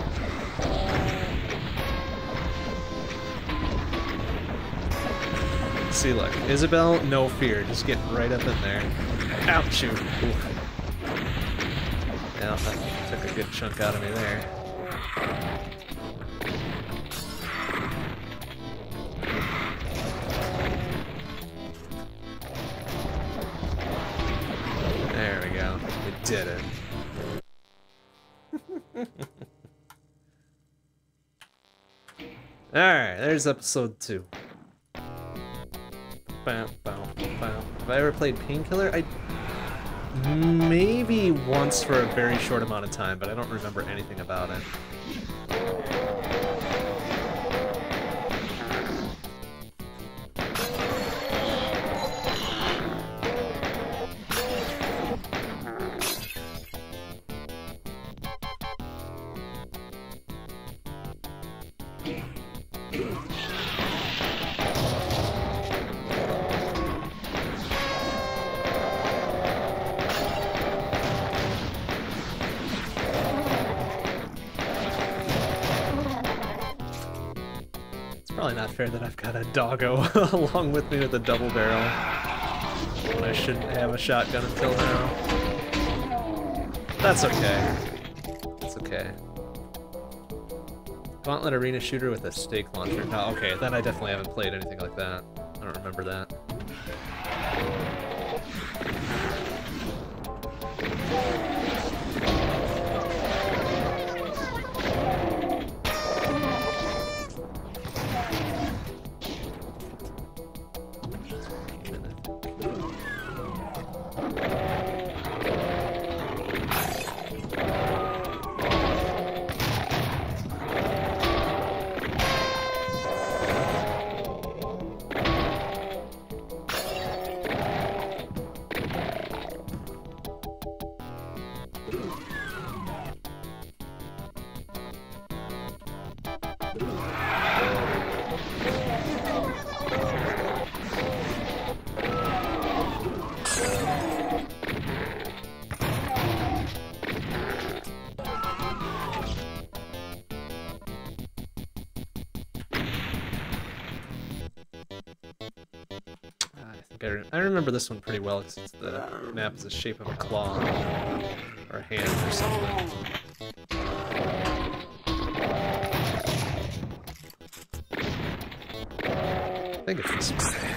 See, look, Isabelle, no fear. Just get right up in there. Ouch you. Yeah, that took a good chunk out of me there. Did it. Alright, there's episode 2. Bow, bow, bow. Have I ever played Painkiller? I maybe once for a very short amount of time, but I don't remember anything about it. That I've got a doggo along with me with a double barrel. I shouldn't have a shotgun until now. That's okay. That's okay. Gauntlet arena shooter with a stake launcher. No, okay, then I definitely haven't played anything like that. I don't remember that. I remember this one pretty well since the map is the shape of a claw or a hand or something. I think it's this one.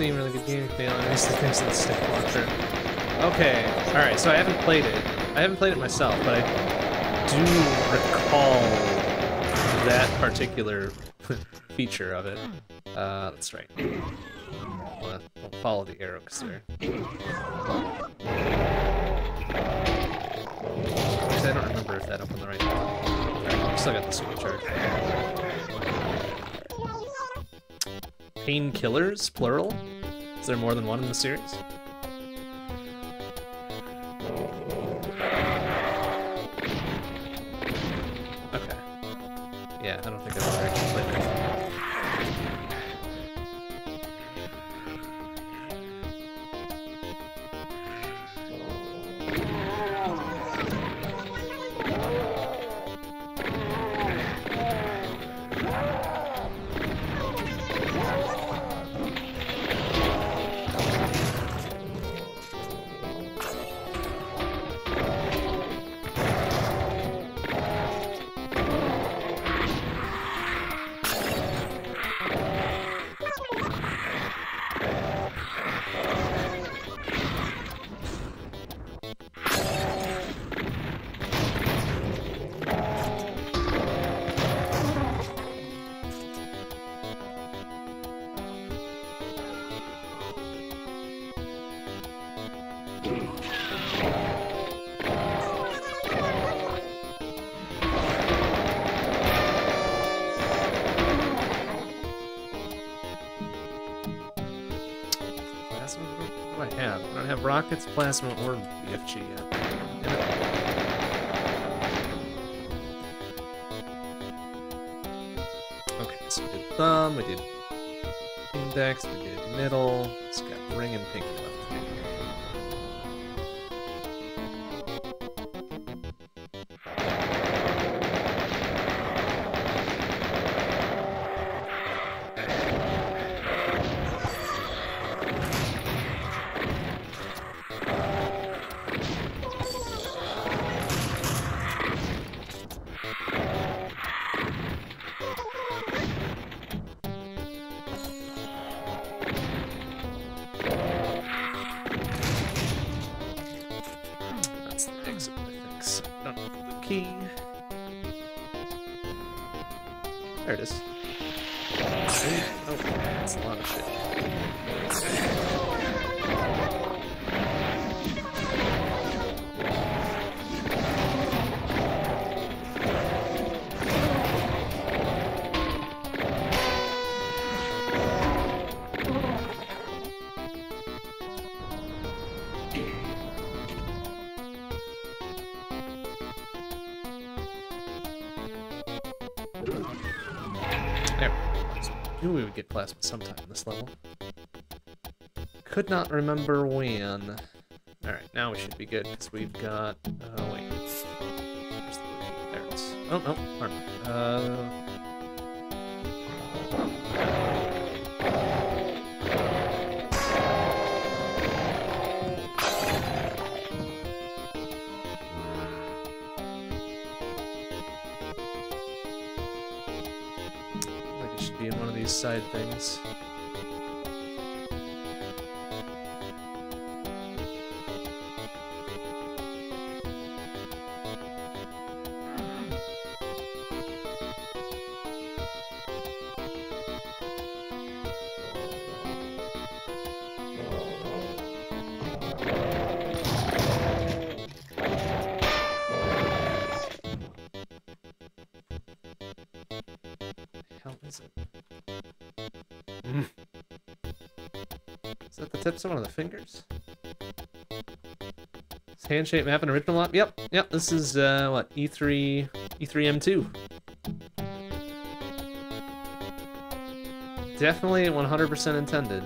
Really good game, to be honest. The things that stick longer. Okay, alright, so I haven't played it. I haven't played it myself, but I do recall that particular feature of it. That's right. I'll follow the arrow because there. I don't remember if that opened the right one. Right, I've still got the supercharge. Painkillers, plural? Is there more than one in the series? Okay. Yeah, I don't think I've ever actually played Rockets, plasma, or BFG. Yeah. Okay, so we did thumb, we did index, we did middle. It's got ring and pinky knew we would get plasma sometime in this level. Could not remember when. Alright, now we should be good, because we've got... wait. Where's the roof? There it is. Oh, no. Armor. I should be in one of these side things. Tips on one of the fingers. It's hand-shaped map and original map. Yep, yep. This is what E3 M2. Definitely 100% intended.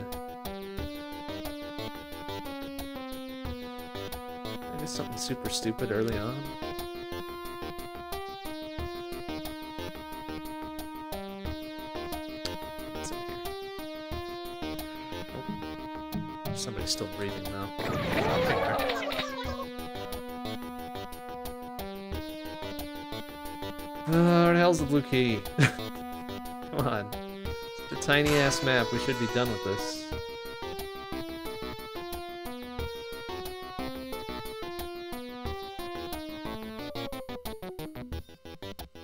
Maybe something super stupid early on. Somebody's still breathing though. Where the hell's the blue key? Come on. It's a tiny ass map. We should be done with this.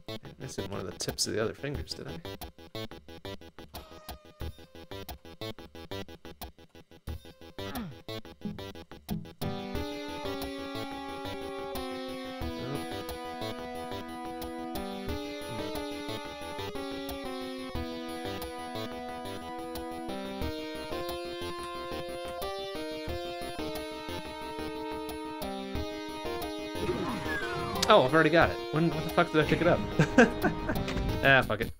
I missed one of the tips of the other fingers, did I? Oh, I've already got it. When what the fuck did I pick it up? Ah, fuck it.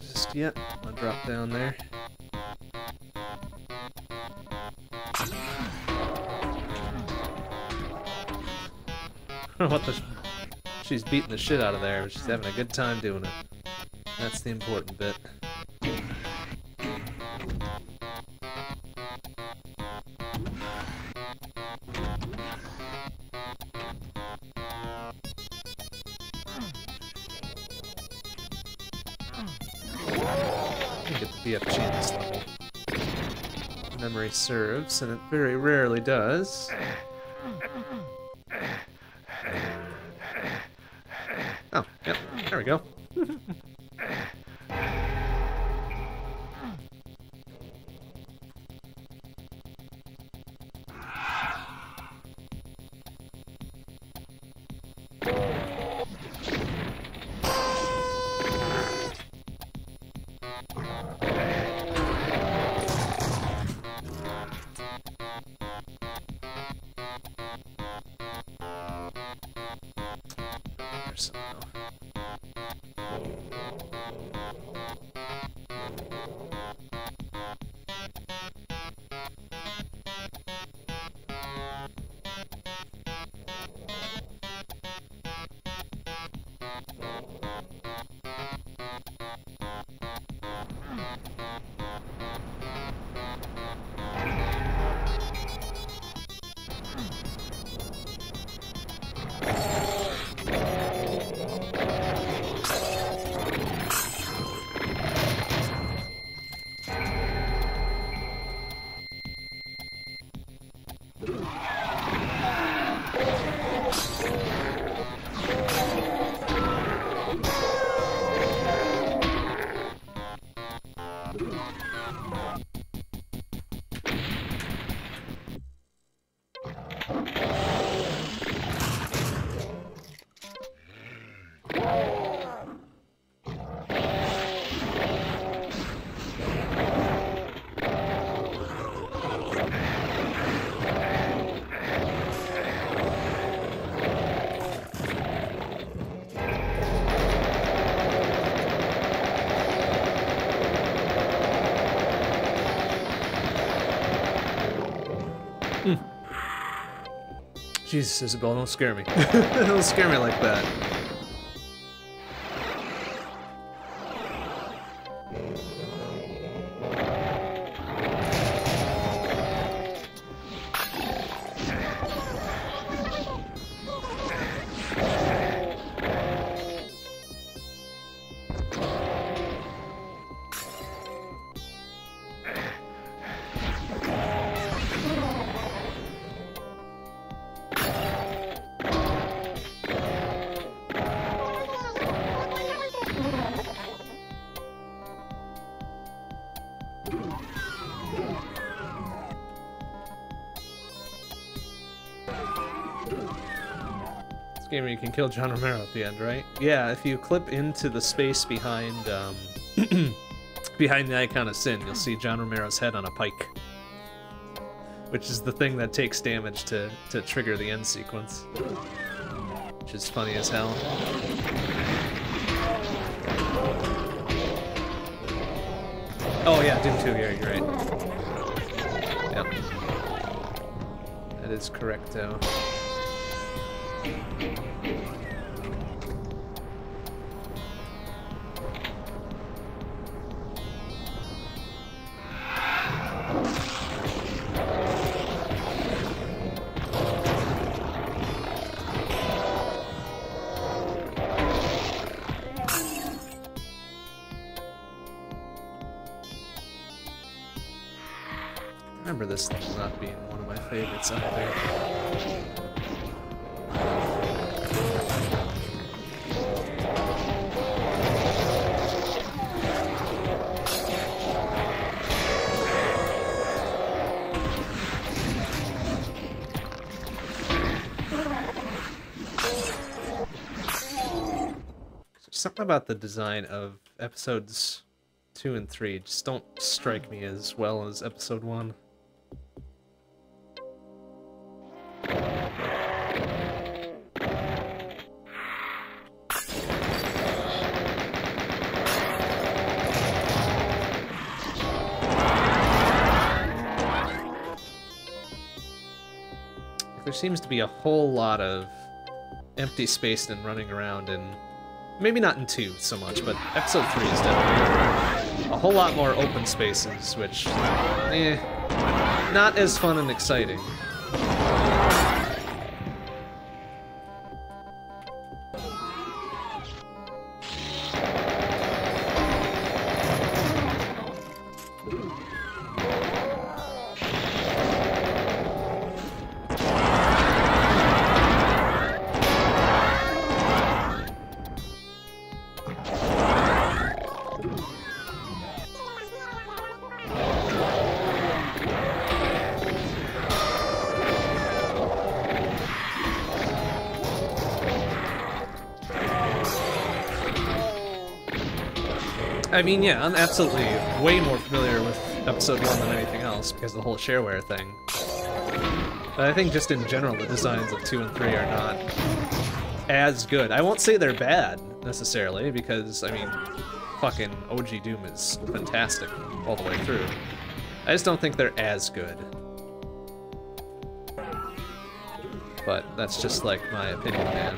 Just yet, I'll drop down there. What the? She's beating the shit out of there, but she's having a good time doing it. That's the important bit. Serves, and it very rarely does. Oh, yep, there we go. Jesus, Isabelle, don't scare me. Don't scare me like that. You can kill John Romero at the end, right? Yeah, if you clip into the space behind behind the Icon of Sin, you'll see John Romero's head on a pike, which is the thing that takes damage to trigger the end sequence, which is funny as hell. Oh yeah, Doom 2, yeah, you're right. Yep. That is correct, though. Remember this thing not being one of my favorites either. Something about the design of episodes 2 and 3 just don't strike me as well as episode 1. there seems to be a whole lot of empty space and running around, and maybe not in 2 so much, but episode 3 is definitely a whole lot more open spaces, which, not as fun and exciting. I mean, yeah, I'm absolutely way more familiar with episode 1 than anything else because of the whole shareware thing. But I think just in general, the designs of 2 and 3 are not as good. I won't say they're bad, necessarily, because, I mean, fucking OG Doom is fantastic all the way through. I just don't think they're as good. But that's just, like, my opinion, man.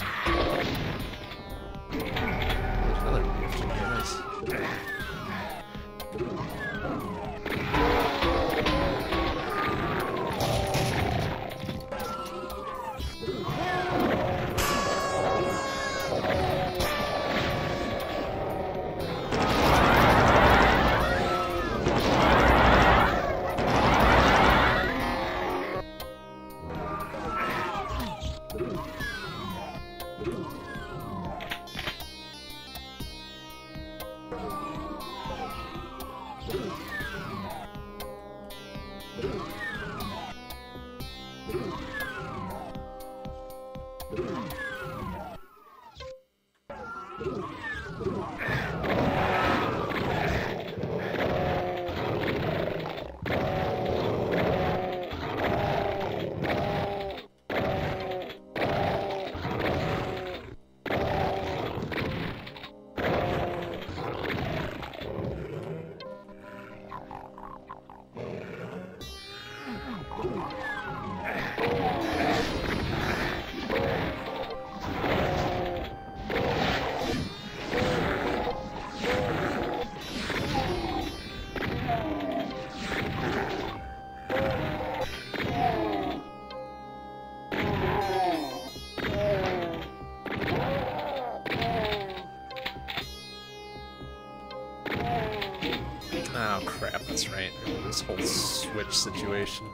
This whole Switch situation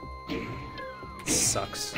sucks.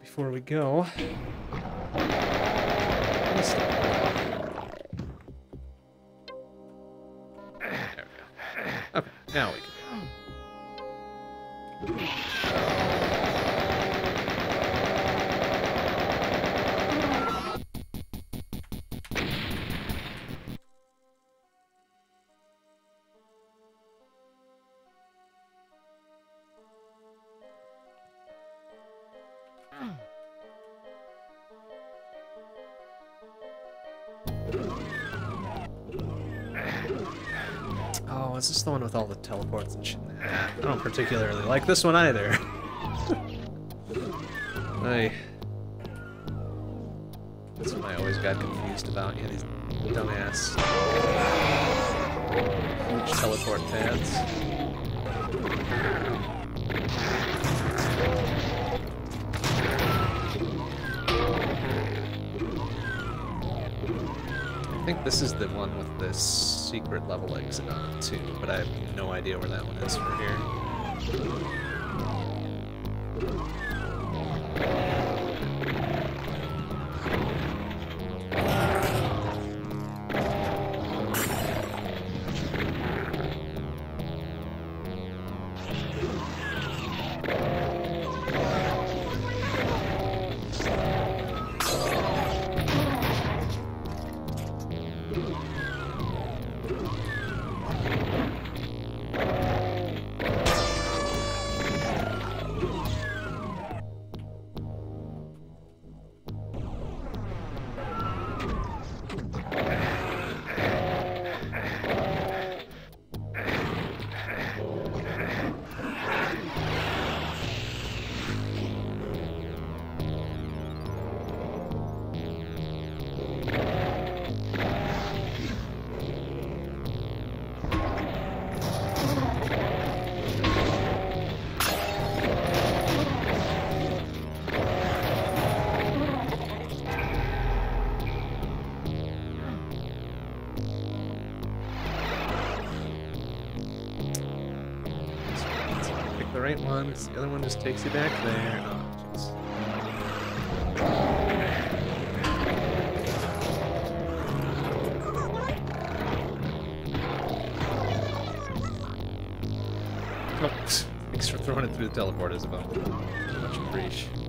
Before we go, there we go. Okay, now we can. Oh, is this the one with all the teleports and shit? I don't particularly like this one either. That's what I always got confused about, these dumbass huge teleport pads. I think this is the one with the secret level exit on it too, but I have no idea where that one is from here. One, because the other one just takes you back there. Oh, jeez. Oh, thanks for throwing it through the teleport, Isabelle. Much appreciated.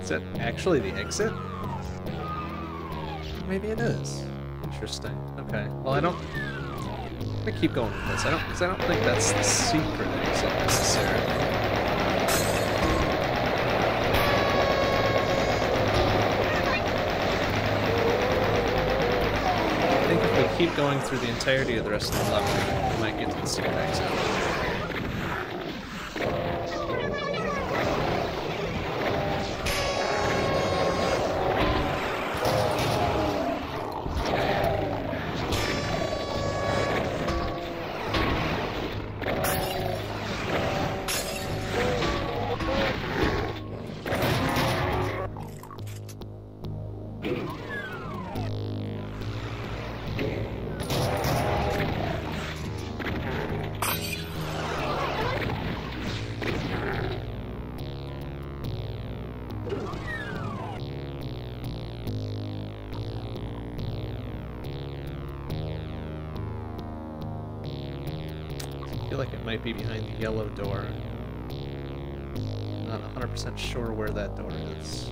Is that actually the exit? Maybe it is. Interesting. Okay. Well, I'm gonna keep going with this. Because I don't think that's the secret exit necessarily. I think if we keep going through the entirety of the rest of the level, we might get to the secret exit. I feel like it might be behind the yellow door. I'm not 100% sure where that door is.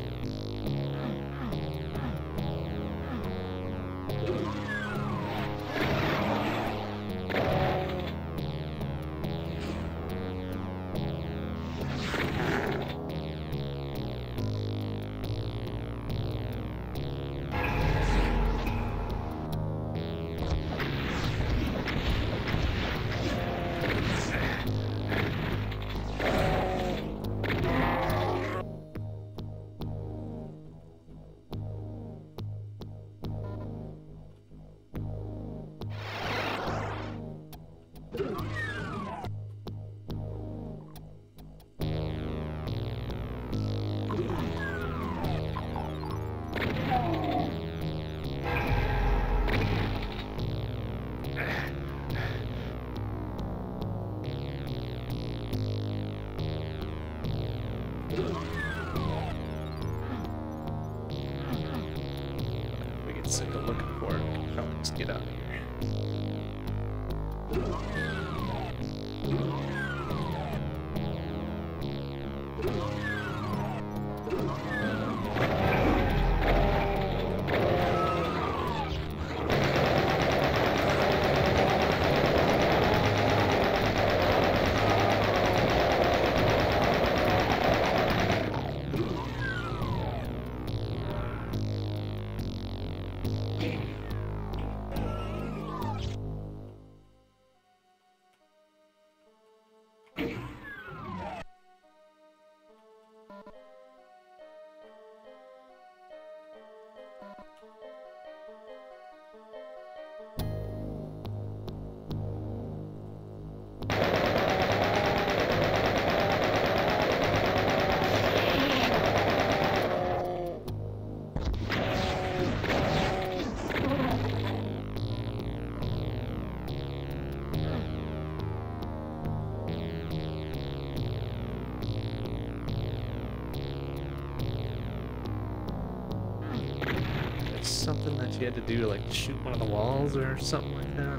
Something that you had to do, like shoot one of the walls or something like that.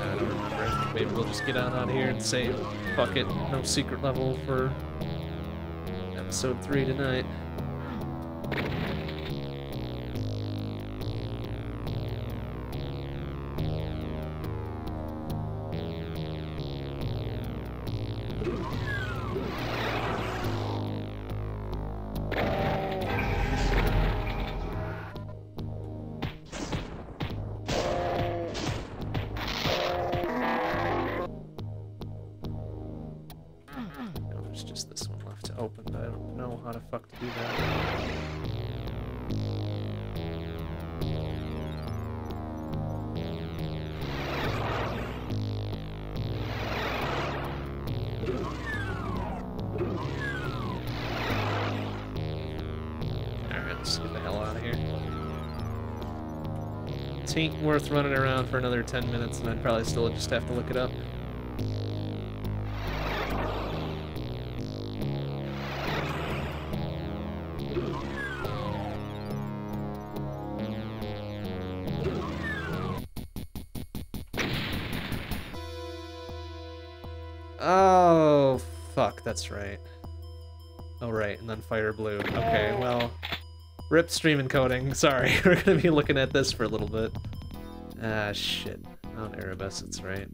I don't remember. Maybe we'll just get out here and say, fuck it, no secret level for episode 3 tonight. Ain't worth running around for another 10 minutes and I'd probably still just have to look it up. Oh, fuck, that's right. Oh, right, and then fire blue. Okay, well... RIP stream encoding, sorry. We're gonna be looking at this for a little bit. Ah, shit. On Erebus, that's right.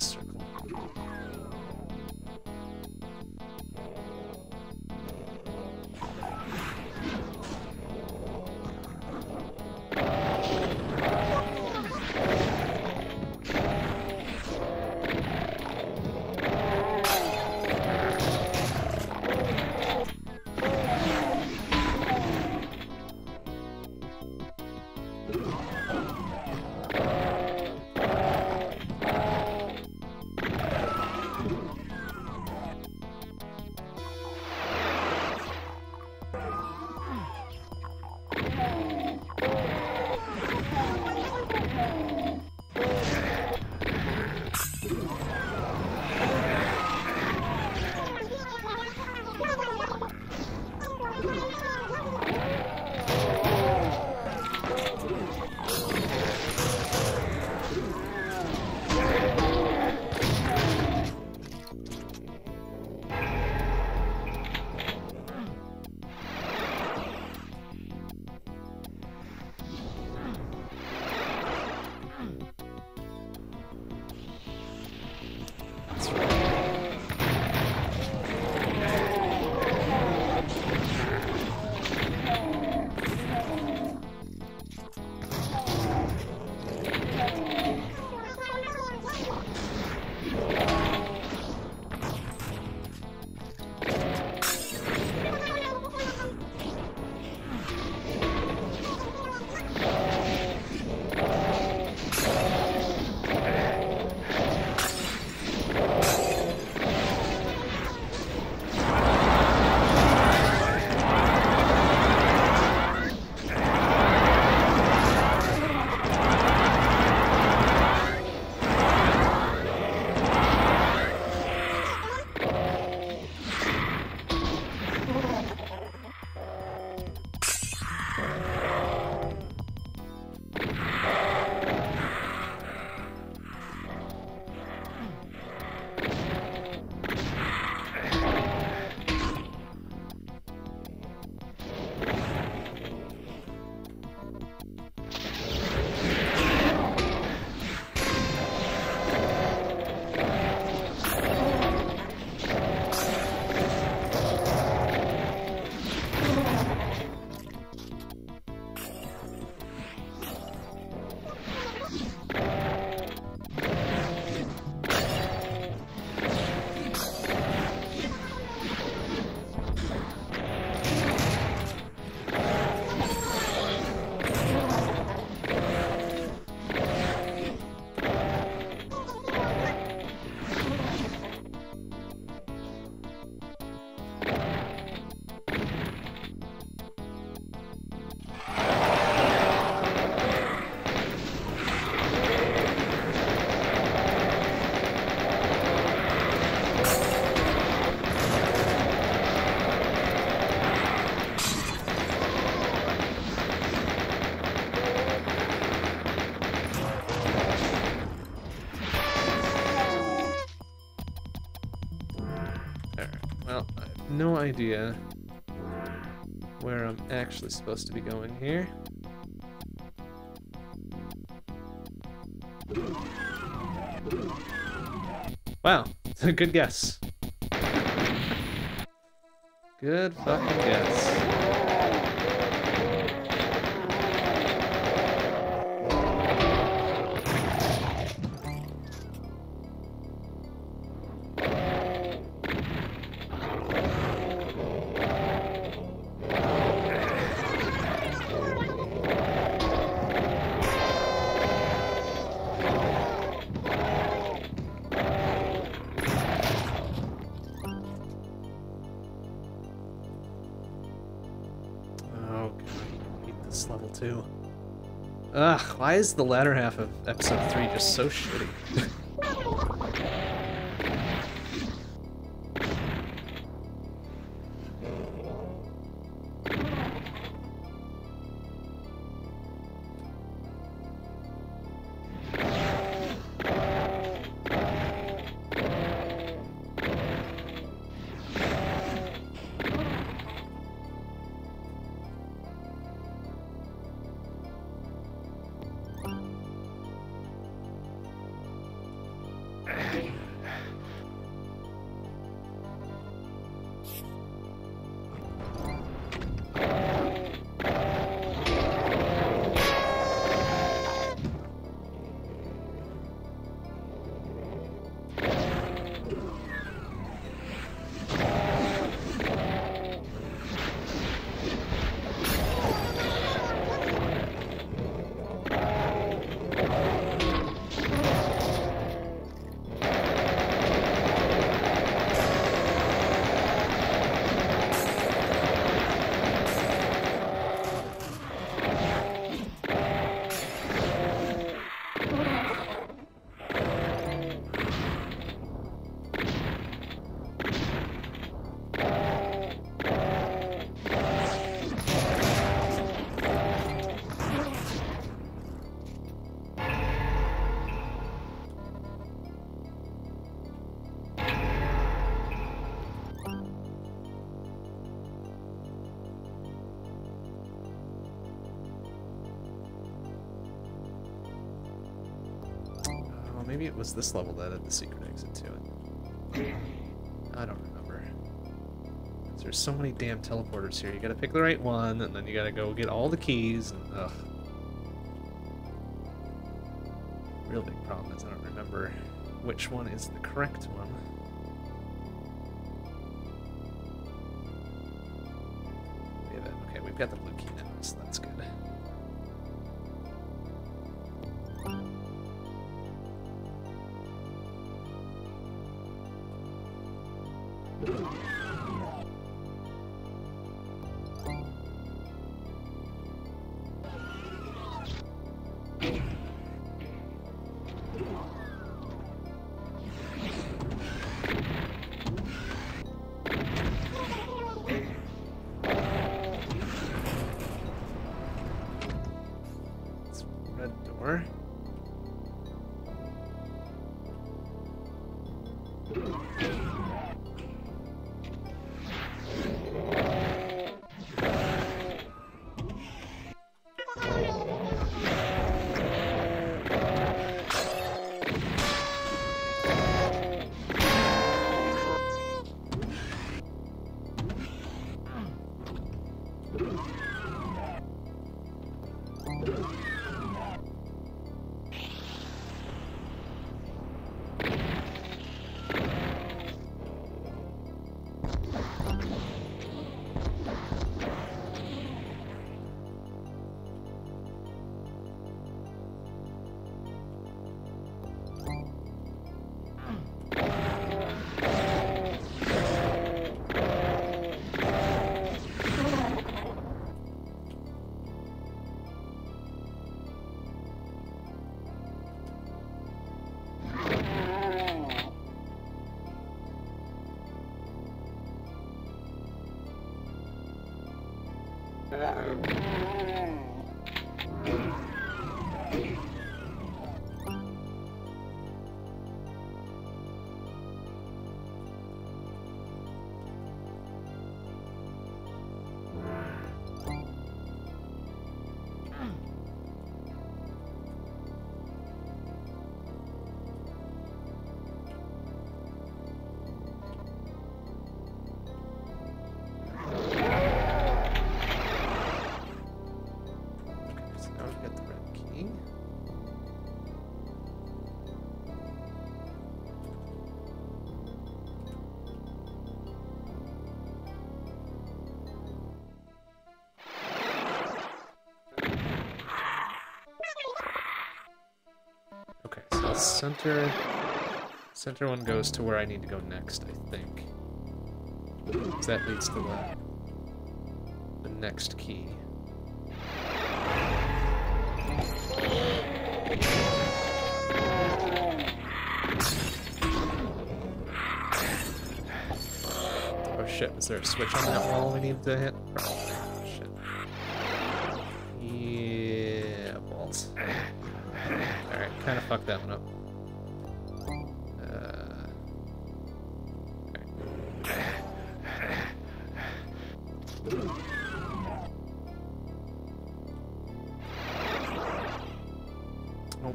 Circle. no idea where I'm actually supposed to be going here. Wow, good guess. Good fucking guess. Why is the latter half of episode 3 just so shitty? Maybe it was this level that had the secret exit to it. I don't remember. There's so many damn teleporters here. You gotta pick the right one, and then you gotta go get all the keys, and ugh. Real big problem is I don't remember which one is the correct one. Yeah, okay, we've got the blue key now, so that's good. got the red key. Okay, so center one goes to where I need to go next, I think. Because that leads to the next key. Oh shit, is there a switch on that wall we need to hit? Probably. Shit. Yeah, balls. Alright, kinda fucked that one up.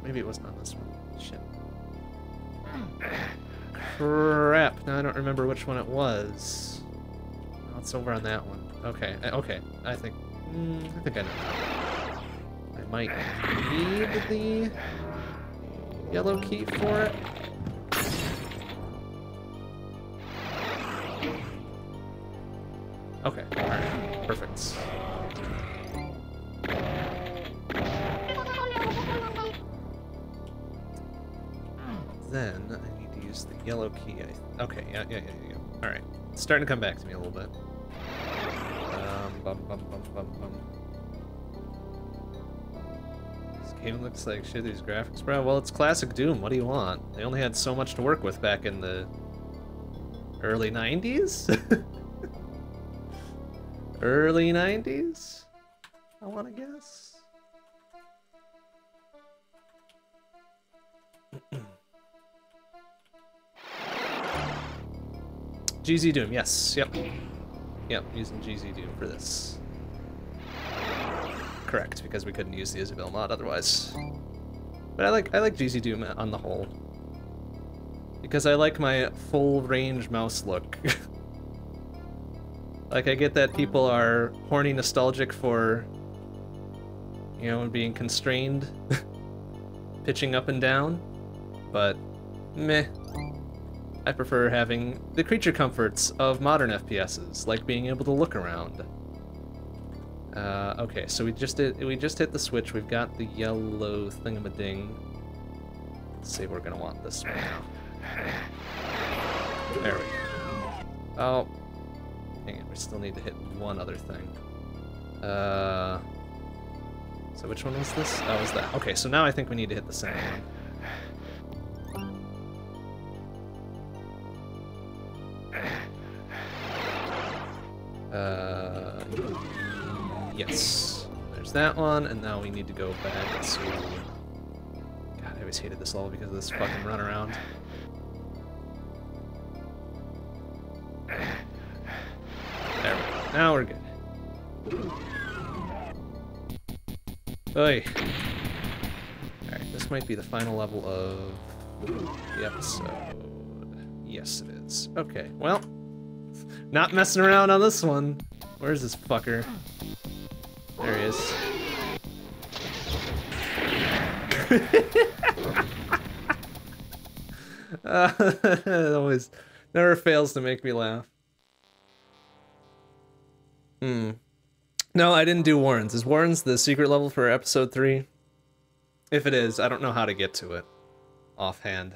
Maybe it wasn't on this one. Shit. Crap. Now I don't remember which one it was. Oh, it's over on that one. Okay. Okay. I think I know. I might need the yellow key for it. Okay. All right. Perfect. Then I need to use the yellow key. Okay, yeah. All right, it's starting to come back to me a little bit. This game looks like shit. These graphics, bro. Well, it's classic Doom. What do you want? They only had so much to work with back in the early '90s. Early '90s, I want to guess. GZDoom, yes, yep. Yep, using GZDoom for this. Correct, because we couldn't use the Isabelle mod otherwise. But I like GZDoom on the whole. Because I like my full range mouse look. Like, I get that people are horny nostalgic for, you know, being constrained, pitching up and down, but meh. I prefer having the creature comforts of modern FPSs, like being able to look around. Okay, so we just hit the switch. We've got the yellow thingamading. Let's see, we're gonna want this one now. There we go. Oh, dang it! We still need to hit one other thing. So which one was this? That was that. Okay, so now I think we need to hit the second one. Yes. There's that one, and now we need to go back to... God, I always hated this level because of this fucking runaround. There we go. Now we're good. Oi. Alright, this might be the final level of the episode. Yes, it is. Okay, well... Not messing around on this one. Where's this fucker? There he is. It always never fails to make me laugh. Hmm. No, I didn't do Warren's. Is Warren's the secret level for episode 3? If it is, I don't know how to get to it offhand.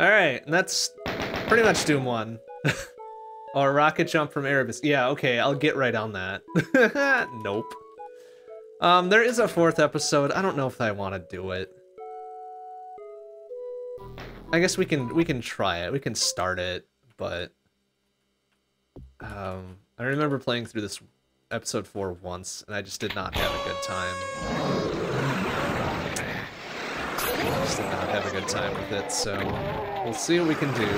Alright, and that's pretty much Doom 1. Or rocket jump from Erebus. Yeah, okay, I'll get right on that. Nope. There is a 4th episode. I don't know if I want to do it. I guess we can try it. We can start it, but... I remember playing through this episode 4 once, and I just did not have a good time. Just did not have a good time with it, so we'll see what we can do.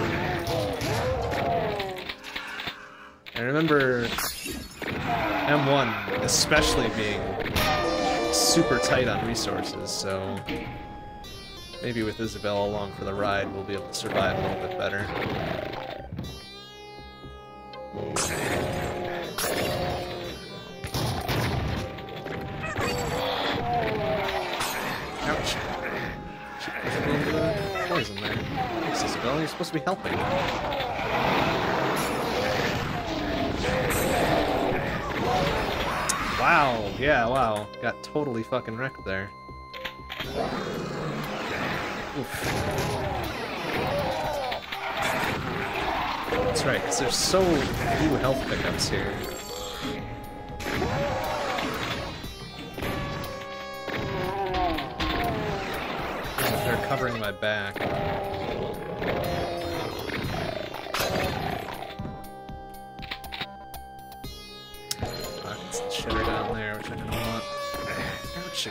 I remember M1 especially being super tight on resources, so maybe with Isabelle along for the ride we'll be able to survive a little bit better. you're supposed to be helping. Wow, yeah, wow. Got totally fucking wrecked there. Oof. That's right, because there's so few health pickups here. They're covering my back. Pockets and shit are down there, which I didn't want. Ouchie.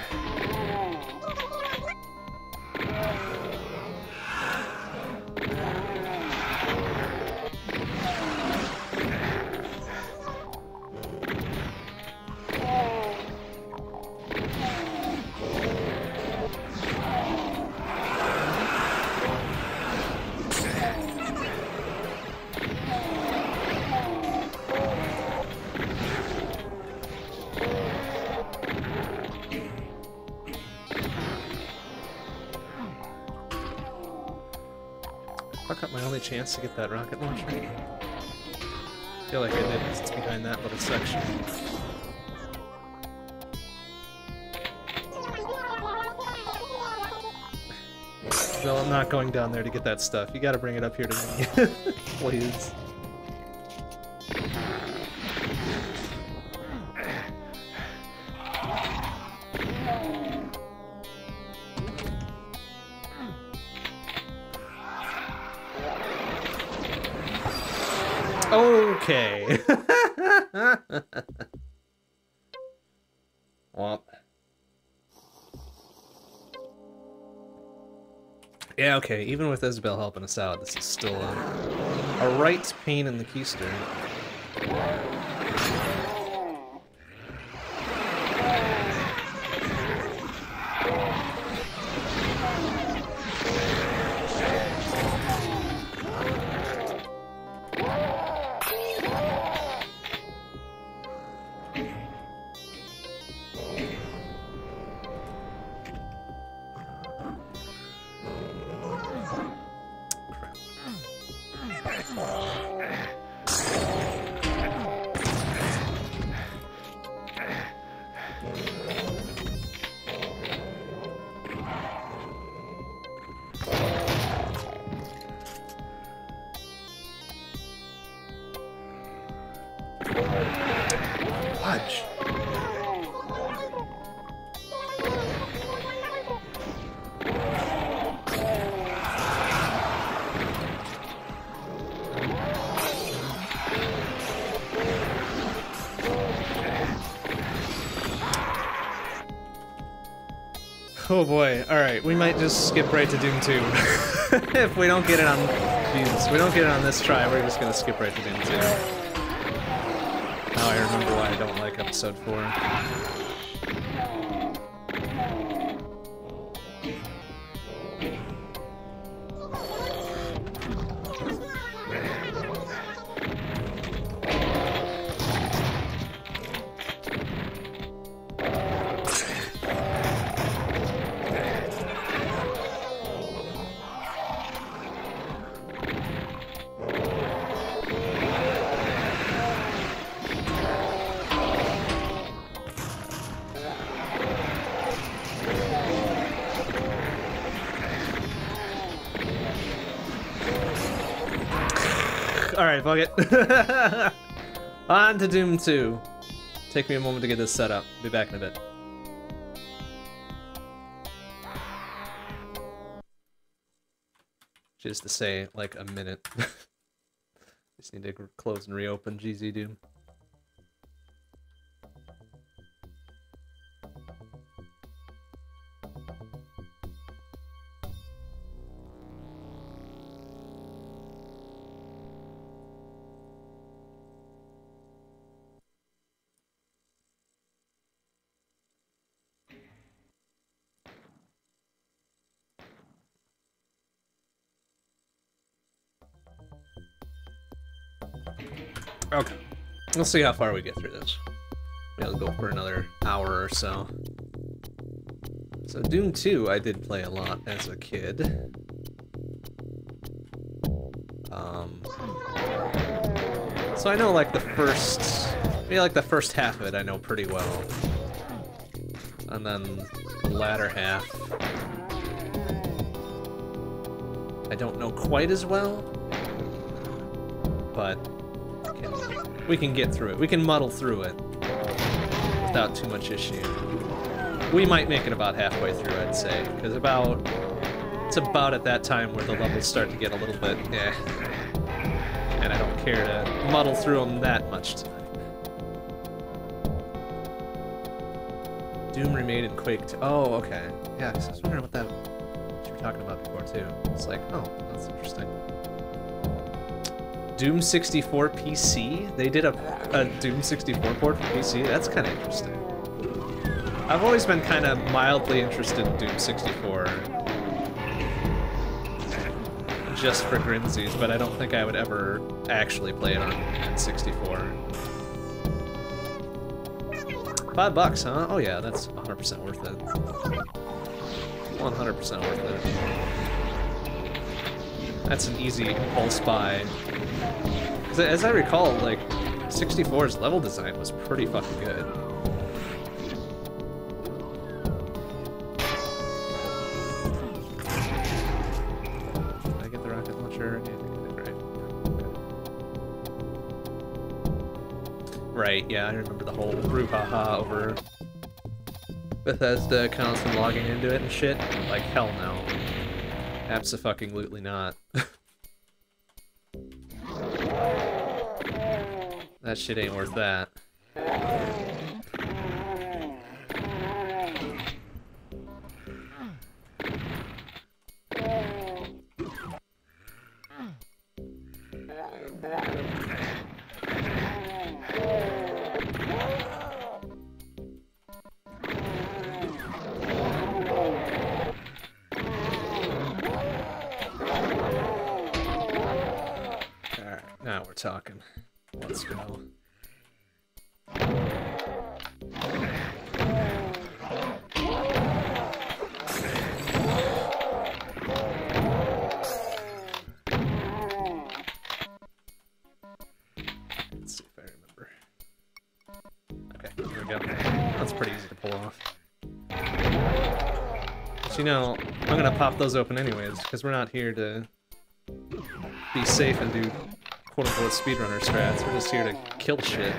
Chance to get that rocket launcher. I feel like I did because it's behind that little section. No, I'm not going down there to get that stuff. You gotta bring it up here to me. Please. Okay. Well. Yeah, okay, even with Isabelle helping us out, this is still a right pain in the keister. Oh boy, alright, we might just skip right to Doom 2. If we don't get it on... Jesus, we don't get it on this try, we're just gonna skip right to Doom 2. Now I remember why I don't like Episode 4. Alright, fuck it. On to Doom 2. Take me a moment to get this set up. Be back in a bit. Just to say, like, a minute. Just need to close and reopen GZDoom. Okay, let's see how far we get through this. Maybe I'll go for another hour or so. So Doom 2 I did play a lot as a kid. So I know like the first, maybe like the first half of it I know pretty well. And then the latter half I don't know quite as well, but we can get through it. We can muddle through it without too much issue. We might make it about halfway through, I'd say, because it's about at that time where the levels start to get a little bit, eh. And I don't care to muddle through them that much tonight. Doom remade in Quake 2. Oh, okay. Yeah, I was wondering what you were talking about before, too. It's like, oh, that's interesting. Doom 64 PC? They did a Doom 64 port for PC? That's kind of interesting. I've always been kind of mildly interested in Doom 64. Just for grinsies, but I don't think I would ever actually play it on N64. $5, huh? Oh yeah, that's 100% worth it. 100% worth it. That's an easy impulse buy. As I recall, like, 64's level design was pretty fucking good. Did I get the rocket launcher? Yeah, I think I did, right? Okay. Right, yeah, I remember the whole brouhaha over Bethesda accounts and logging into it and shit. Like, hell no. Abso-fucking-lutely not. That shit ain't worth that. Talking. Let's go. Let's see if I remember. Okay, here we go. That's pretty easy to pull off. But you know, I'm gonna pop those open anyways, because we're not here to be safe and do quote-unquote speedrunner strats. We're just here to kill shit.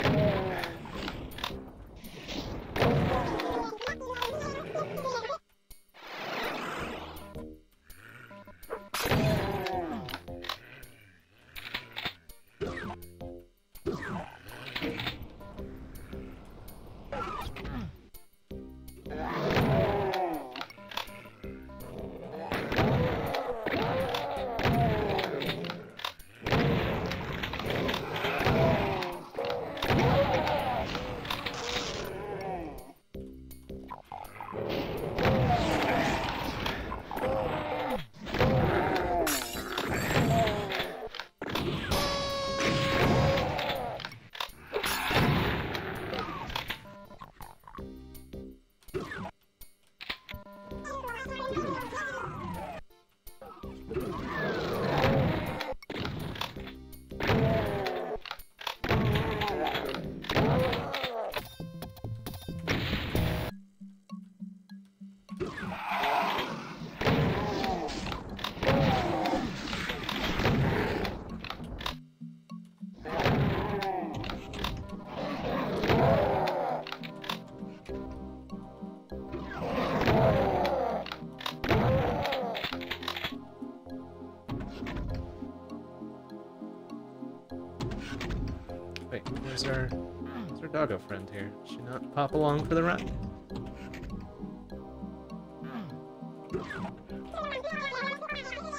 Where's our doggo friend here? Should she not pop along for the ride?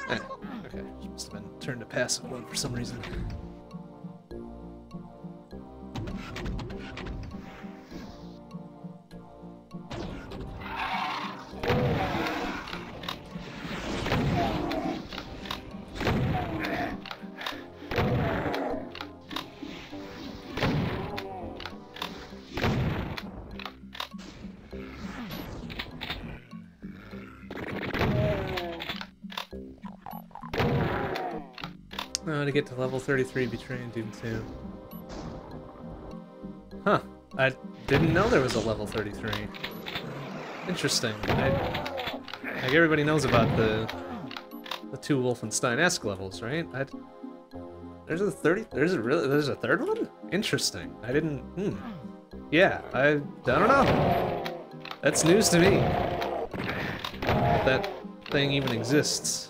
Eh, okay, she must have been turned to passive mode for some reason. Oh, to get to level 33 betraying Doom 2. Huh. I didn't know there was a level 33. Interesting. Like, everybody knows about the two Wolfenstein-esque levels, right? There's a third one? Interesting. I didn't... Yeah, I don't know. That's news to me. That thing even exists.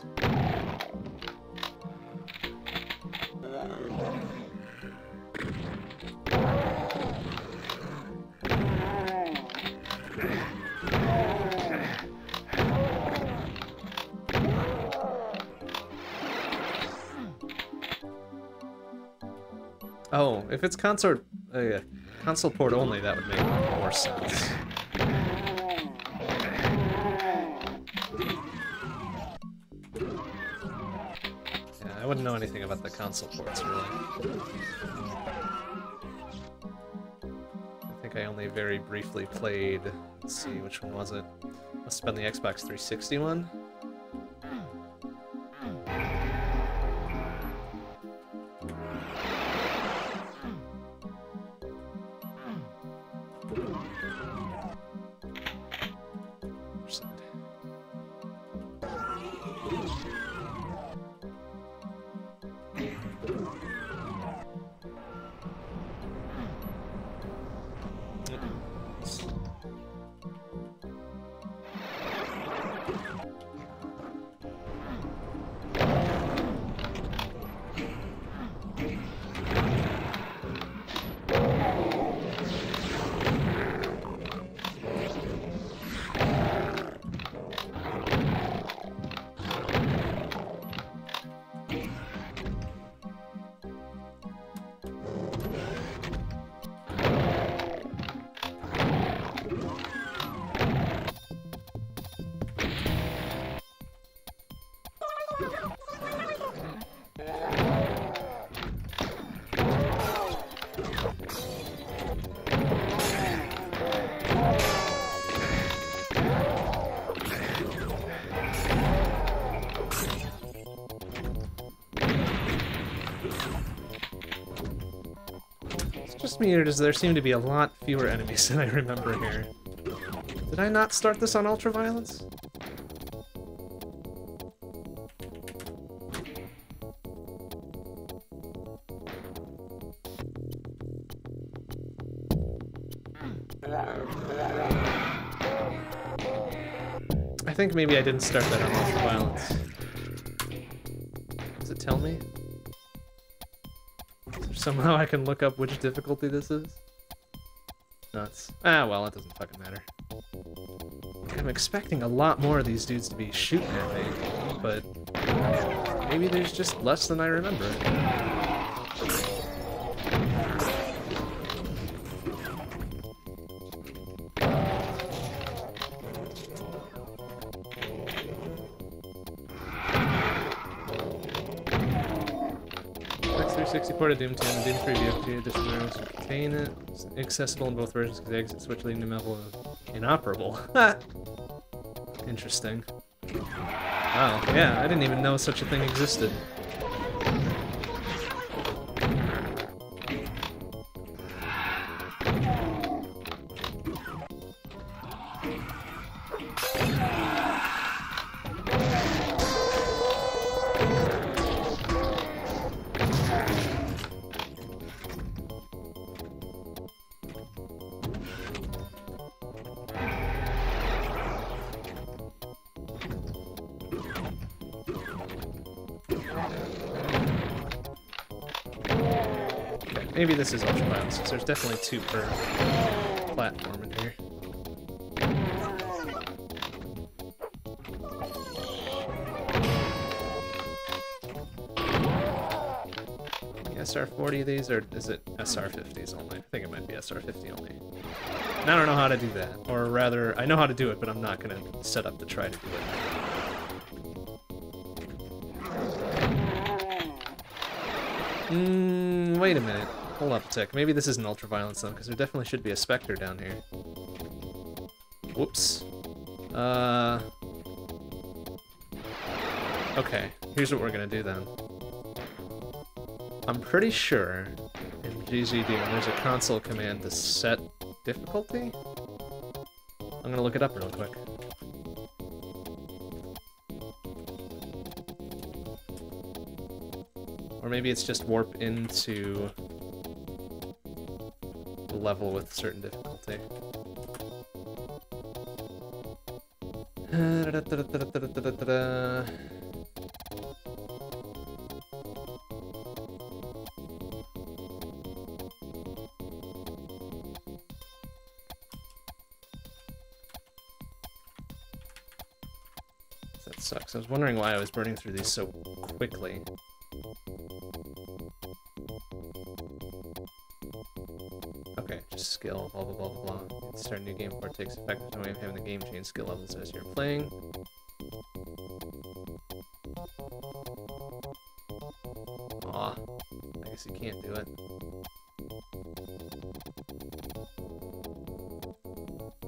Oh, if it's console port only, that would make more sense. Yeah, I wouldn't know anything about the console ports, really. I think I only very briefly played... Let's see, which one was it? Must have been the Xbox 360 one. Here, does there seem to be a lot fewer enemies than I remember here. Did I not start this on ultraviolence? I think maybe I didn't start that on ultraviolence. Does it tell me? Somehow I can look up which difficulty this is? Nuts. Ah, well, it doesn't fucking matter. I'm expecting a lot more of these dudes to be shooting at me, but maybe there's just less than I remember. Of Doom 2 and Doom 3 BFG additional areas will contain it. It's accessible in both versions because the exit switch leading to level is inoperable. Interesting. Wow, yeah, I didn't even know such a thing existed. Maybe this is ultraviolence, because there's definitely two per platform in here. The SR40 of these, or is it SR50s only? I think it might be SR50 only. And I don't know how to do that. Or rather, I know how to do it, but I'm not going to set up to try to do it. Wait a minute. Hold up, Tick. Maybe this isn't ultraviolence, though, because there definitely should be a Spectre down here. Whoops. Okay, here's what we're gonna do, then. I'm pretty sure in GZDoom there's a console command to set difficulty? I'm gonna look it up real quick. Or maybe it's just warp into the level with certain difficulty. That sucks. I was wondering why I was burning through these so quickly. Okay, just skill, blah, blah, blah, blah, blah. Start a new game before it takes effect. There's no way of having the game change skill levels as you're playing. Aw, I guess you can't do it.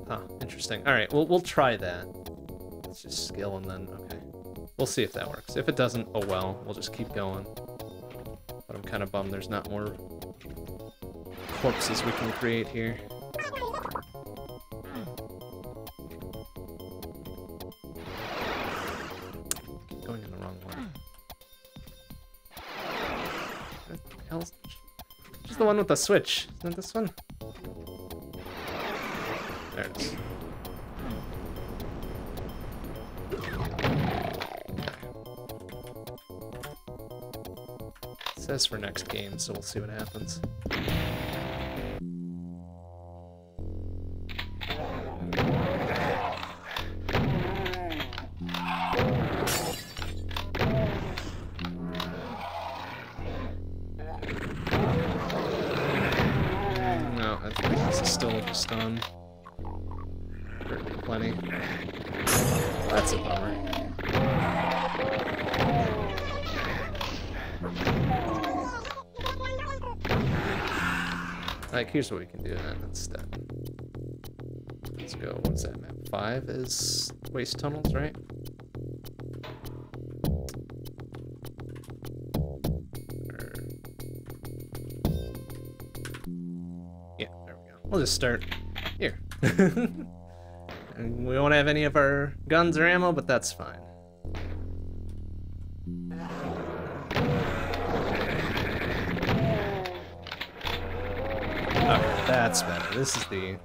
Huh, interesting. Alright, we'll try that. It's just skill and then, okay. We'll see if that works. If it doesn't, oh well, we'll just keep going. But I'm kind of bummed there's not more corpses we can create here. Keep going in the wrong way. What the hell's... Just the one with the switch. Isn't it this one? There it is. Says for next game, so we'll see what happens. No, I think this is still just on. Hurt plenty. That's a bummer. Like, here's what we can do then instead. Let's go, what's that map? 5 is waste tunnels, right? Or... yeah, there we go. We'll just start here. And we won't have any of our guns or ammo, but that's fine. That's better. This is the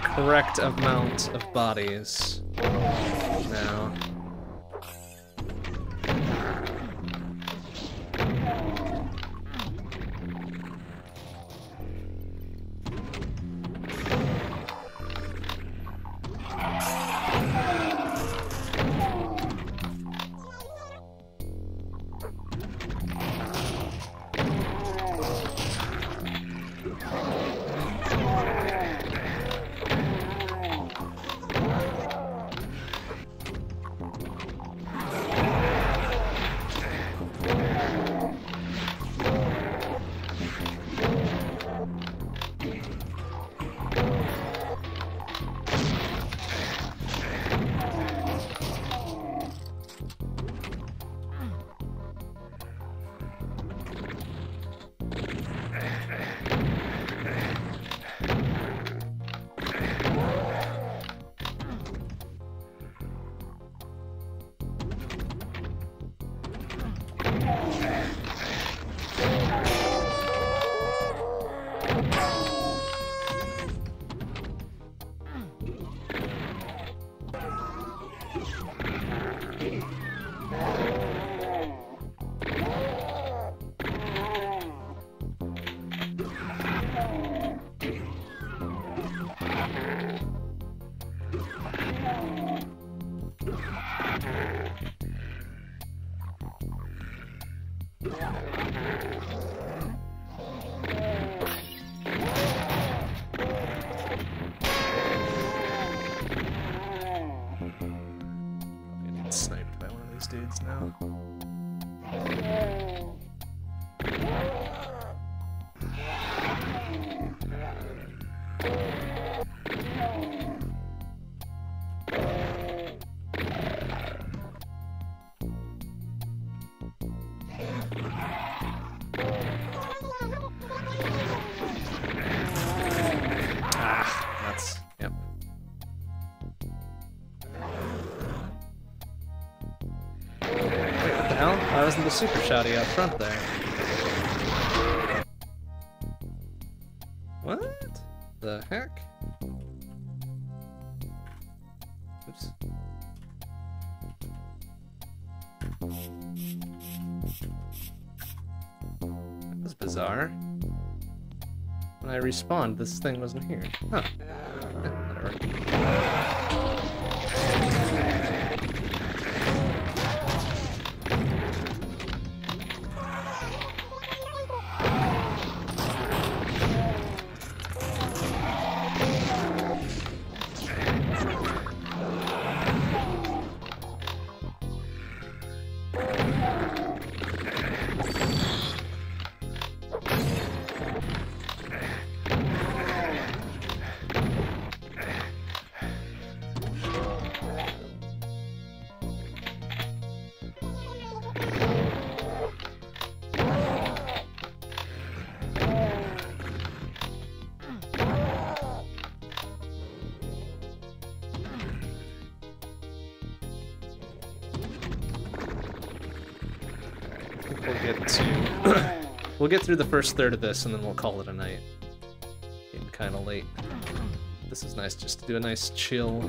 correct amount of bodies now. Yep. Well, I wasn't the super shoddy out front there. What the heck? Oops. That was bizarre. When I respawned, this thing wasn't here. Huh. We'll get through the first third of this, and then we'll call it a night. Getting kind of late. This is nice, just to do a nice chill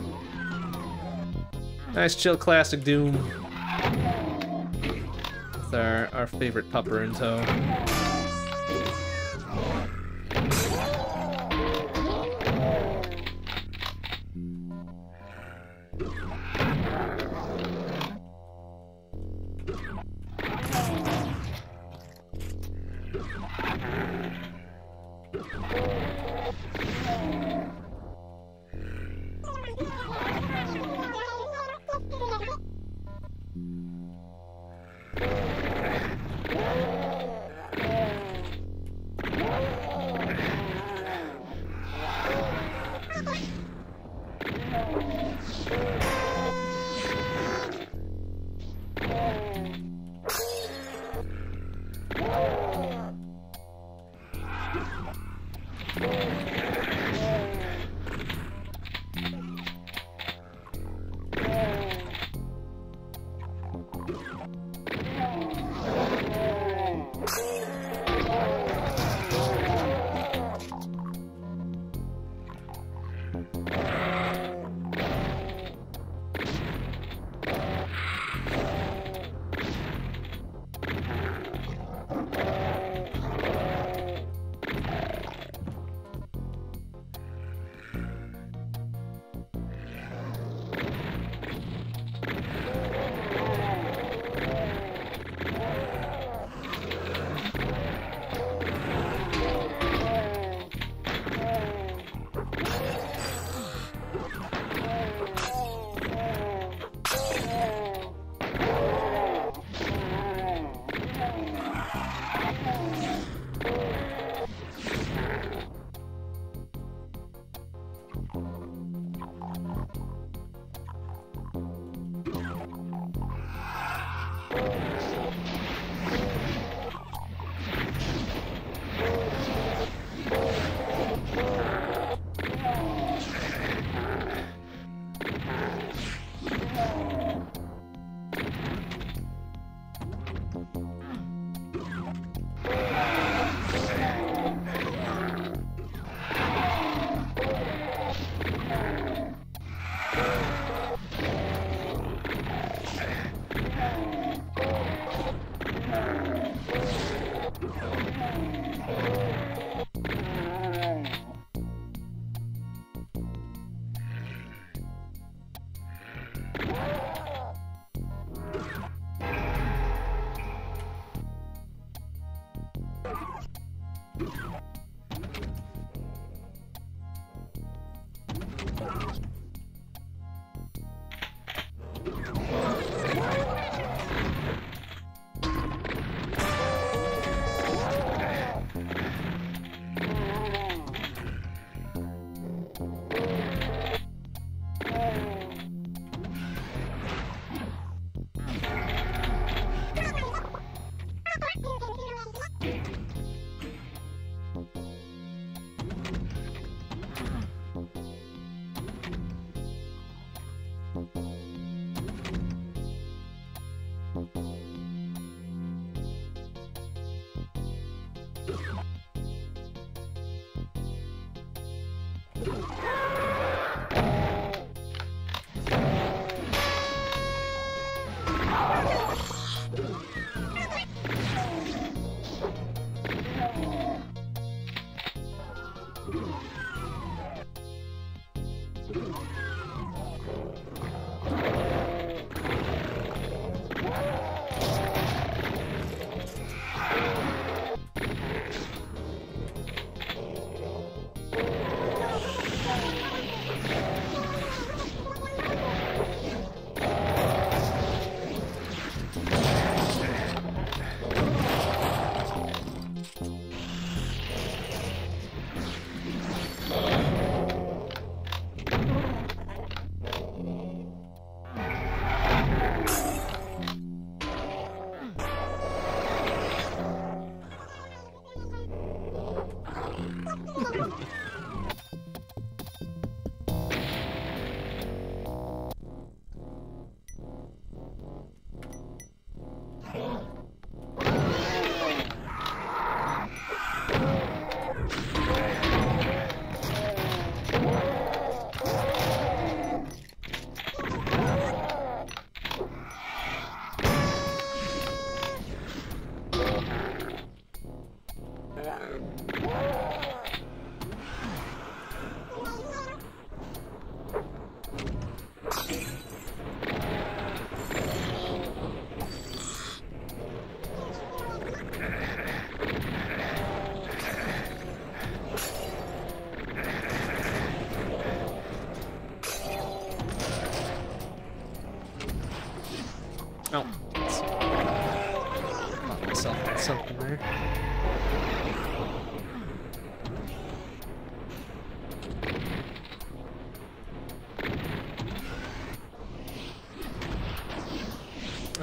classic Doom with our favorite pupper in tow.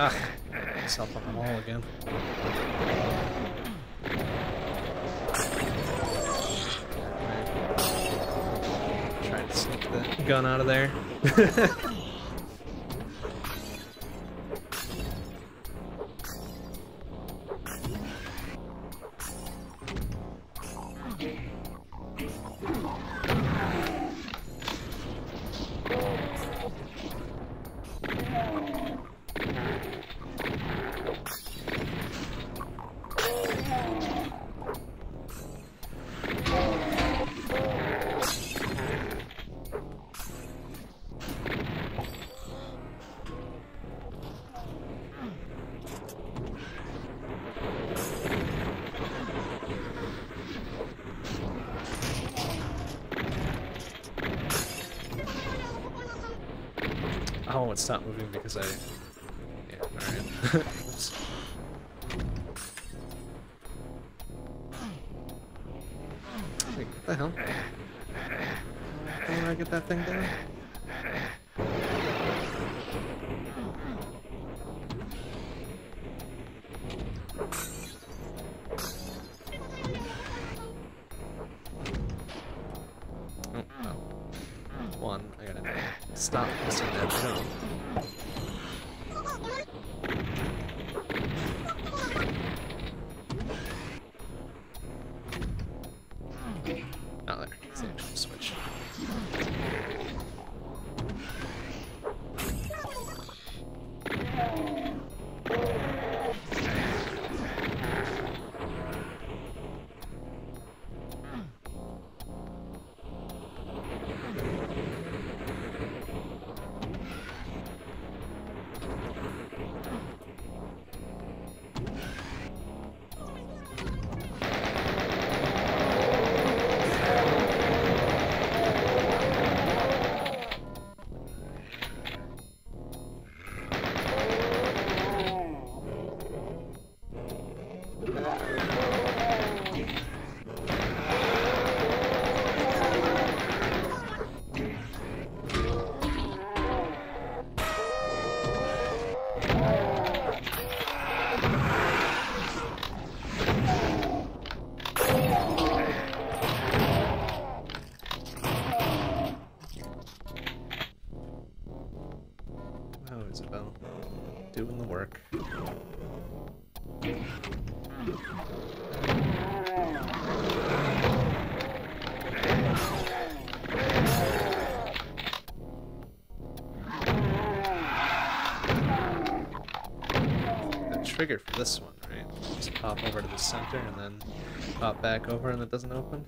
Ah, myself up on the wall again. Right. Trying to sneak the gun out of there. Oh, it's not moving because I... Yeah, alright. Oops. Wait, what the hell? How did I get that thing down? Isabelle, doing the work. The trigger for this one, right? Just pop over to the center and then pop back over and it doesn't open.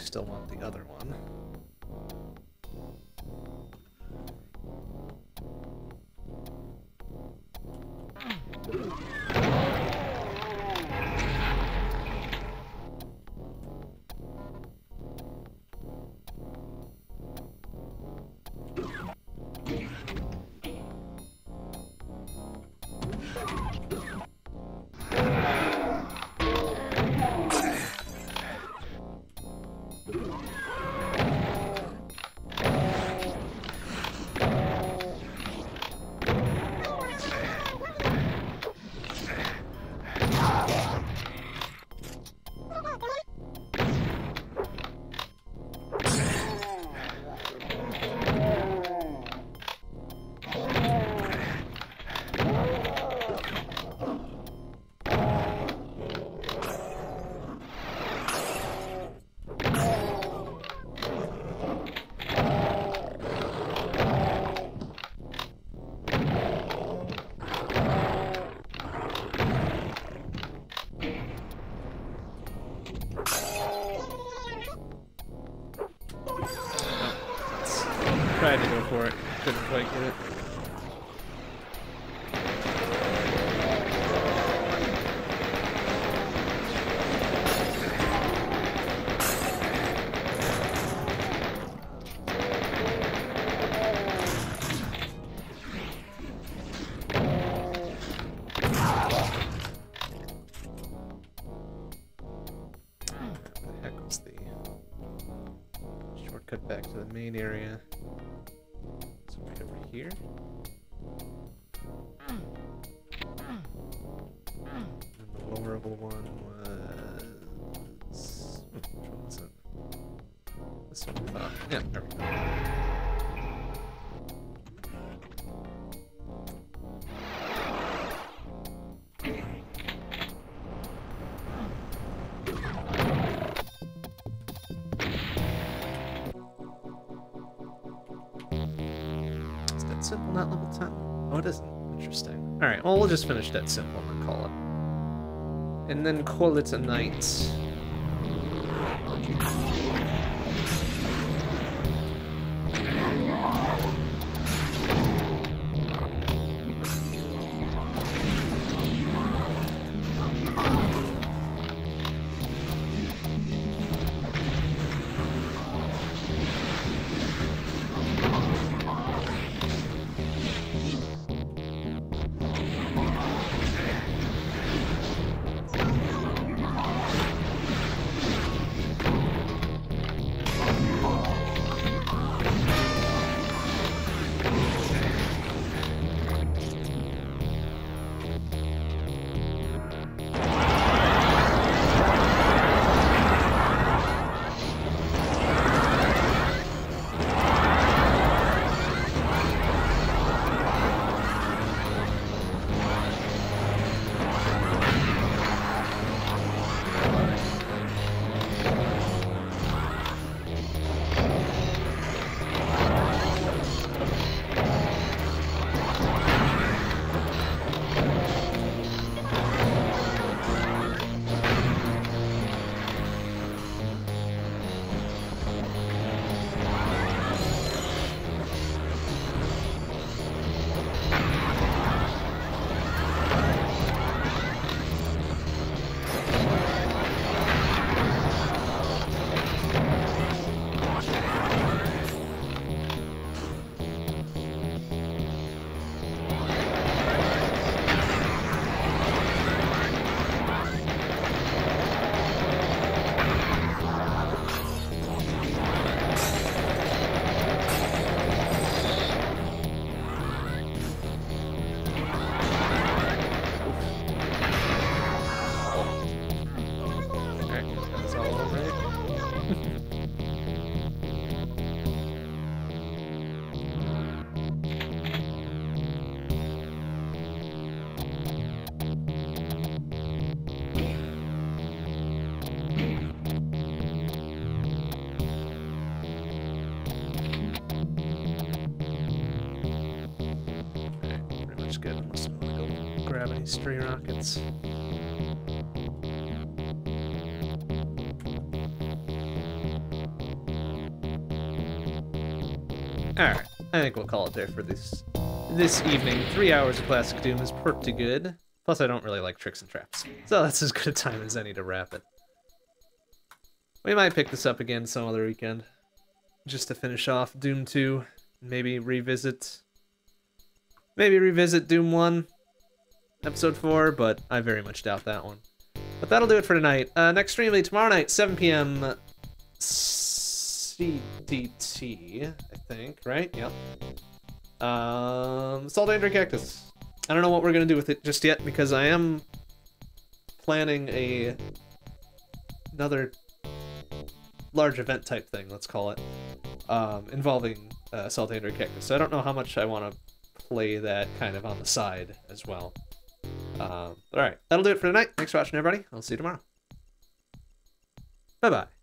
still want the other one. Main area. It's right over here. And the vulnerable one was. Which one was it? This one. Yeah, there we go. Simple, not level 10. Oh, it isn't. Interesting. Alright, well, we'll just finish that simple and call it. And then call it a night. Stray rockets. Alright, I think we'll call it there for this evening. 3 hours of classic Doom is pretty good. Plus, I don't really like tricks and traps. So that's as good a time as any to wrap it. We might pick this up again some other weekend, just to finish off Doom 2. Maybe revisit Doom 1, Episode 4, but I very much doubt that one. But that'll do it for tonight. Next stream will be tomorrow night, 7 p.m. CDT, I think, right? Yep. Saltandra Cactus. I don't know what we're going to do with it just yet, because I am planning another large event type thing, let's call it, involving Saltandra Cactus. So I don't know how much I want to play that kind of on the side as well. All right, that'll do it for tonight. Thanks for watching, everybody. I'll see you tomorrow. Bye-bye.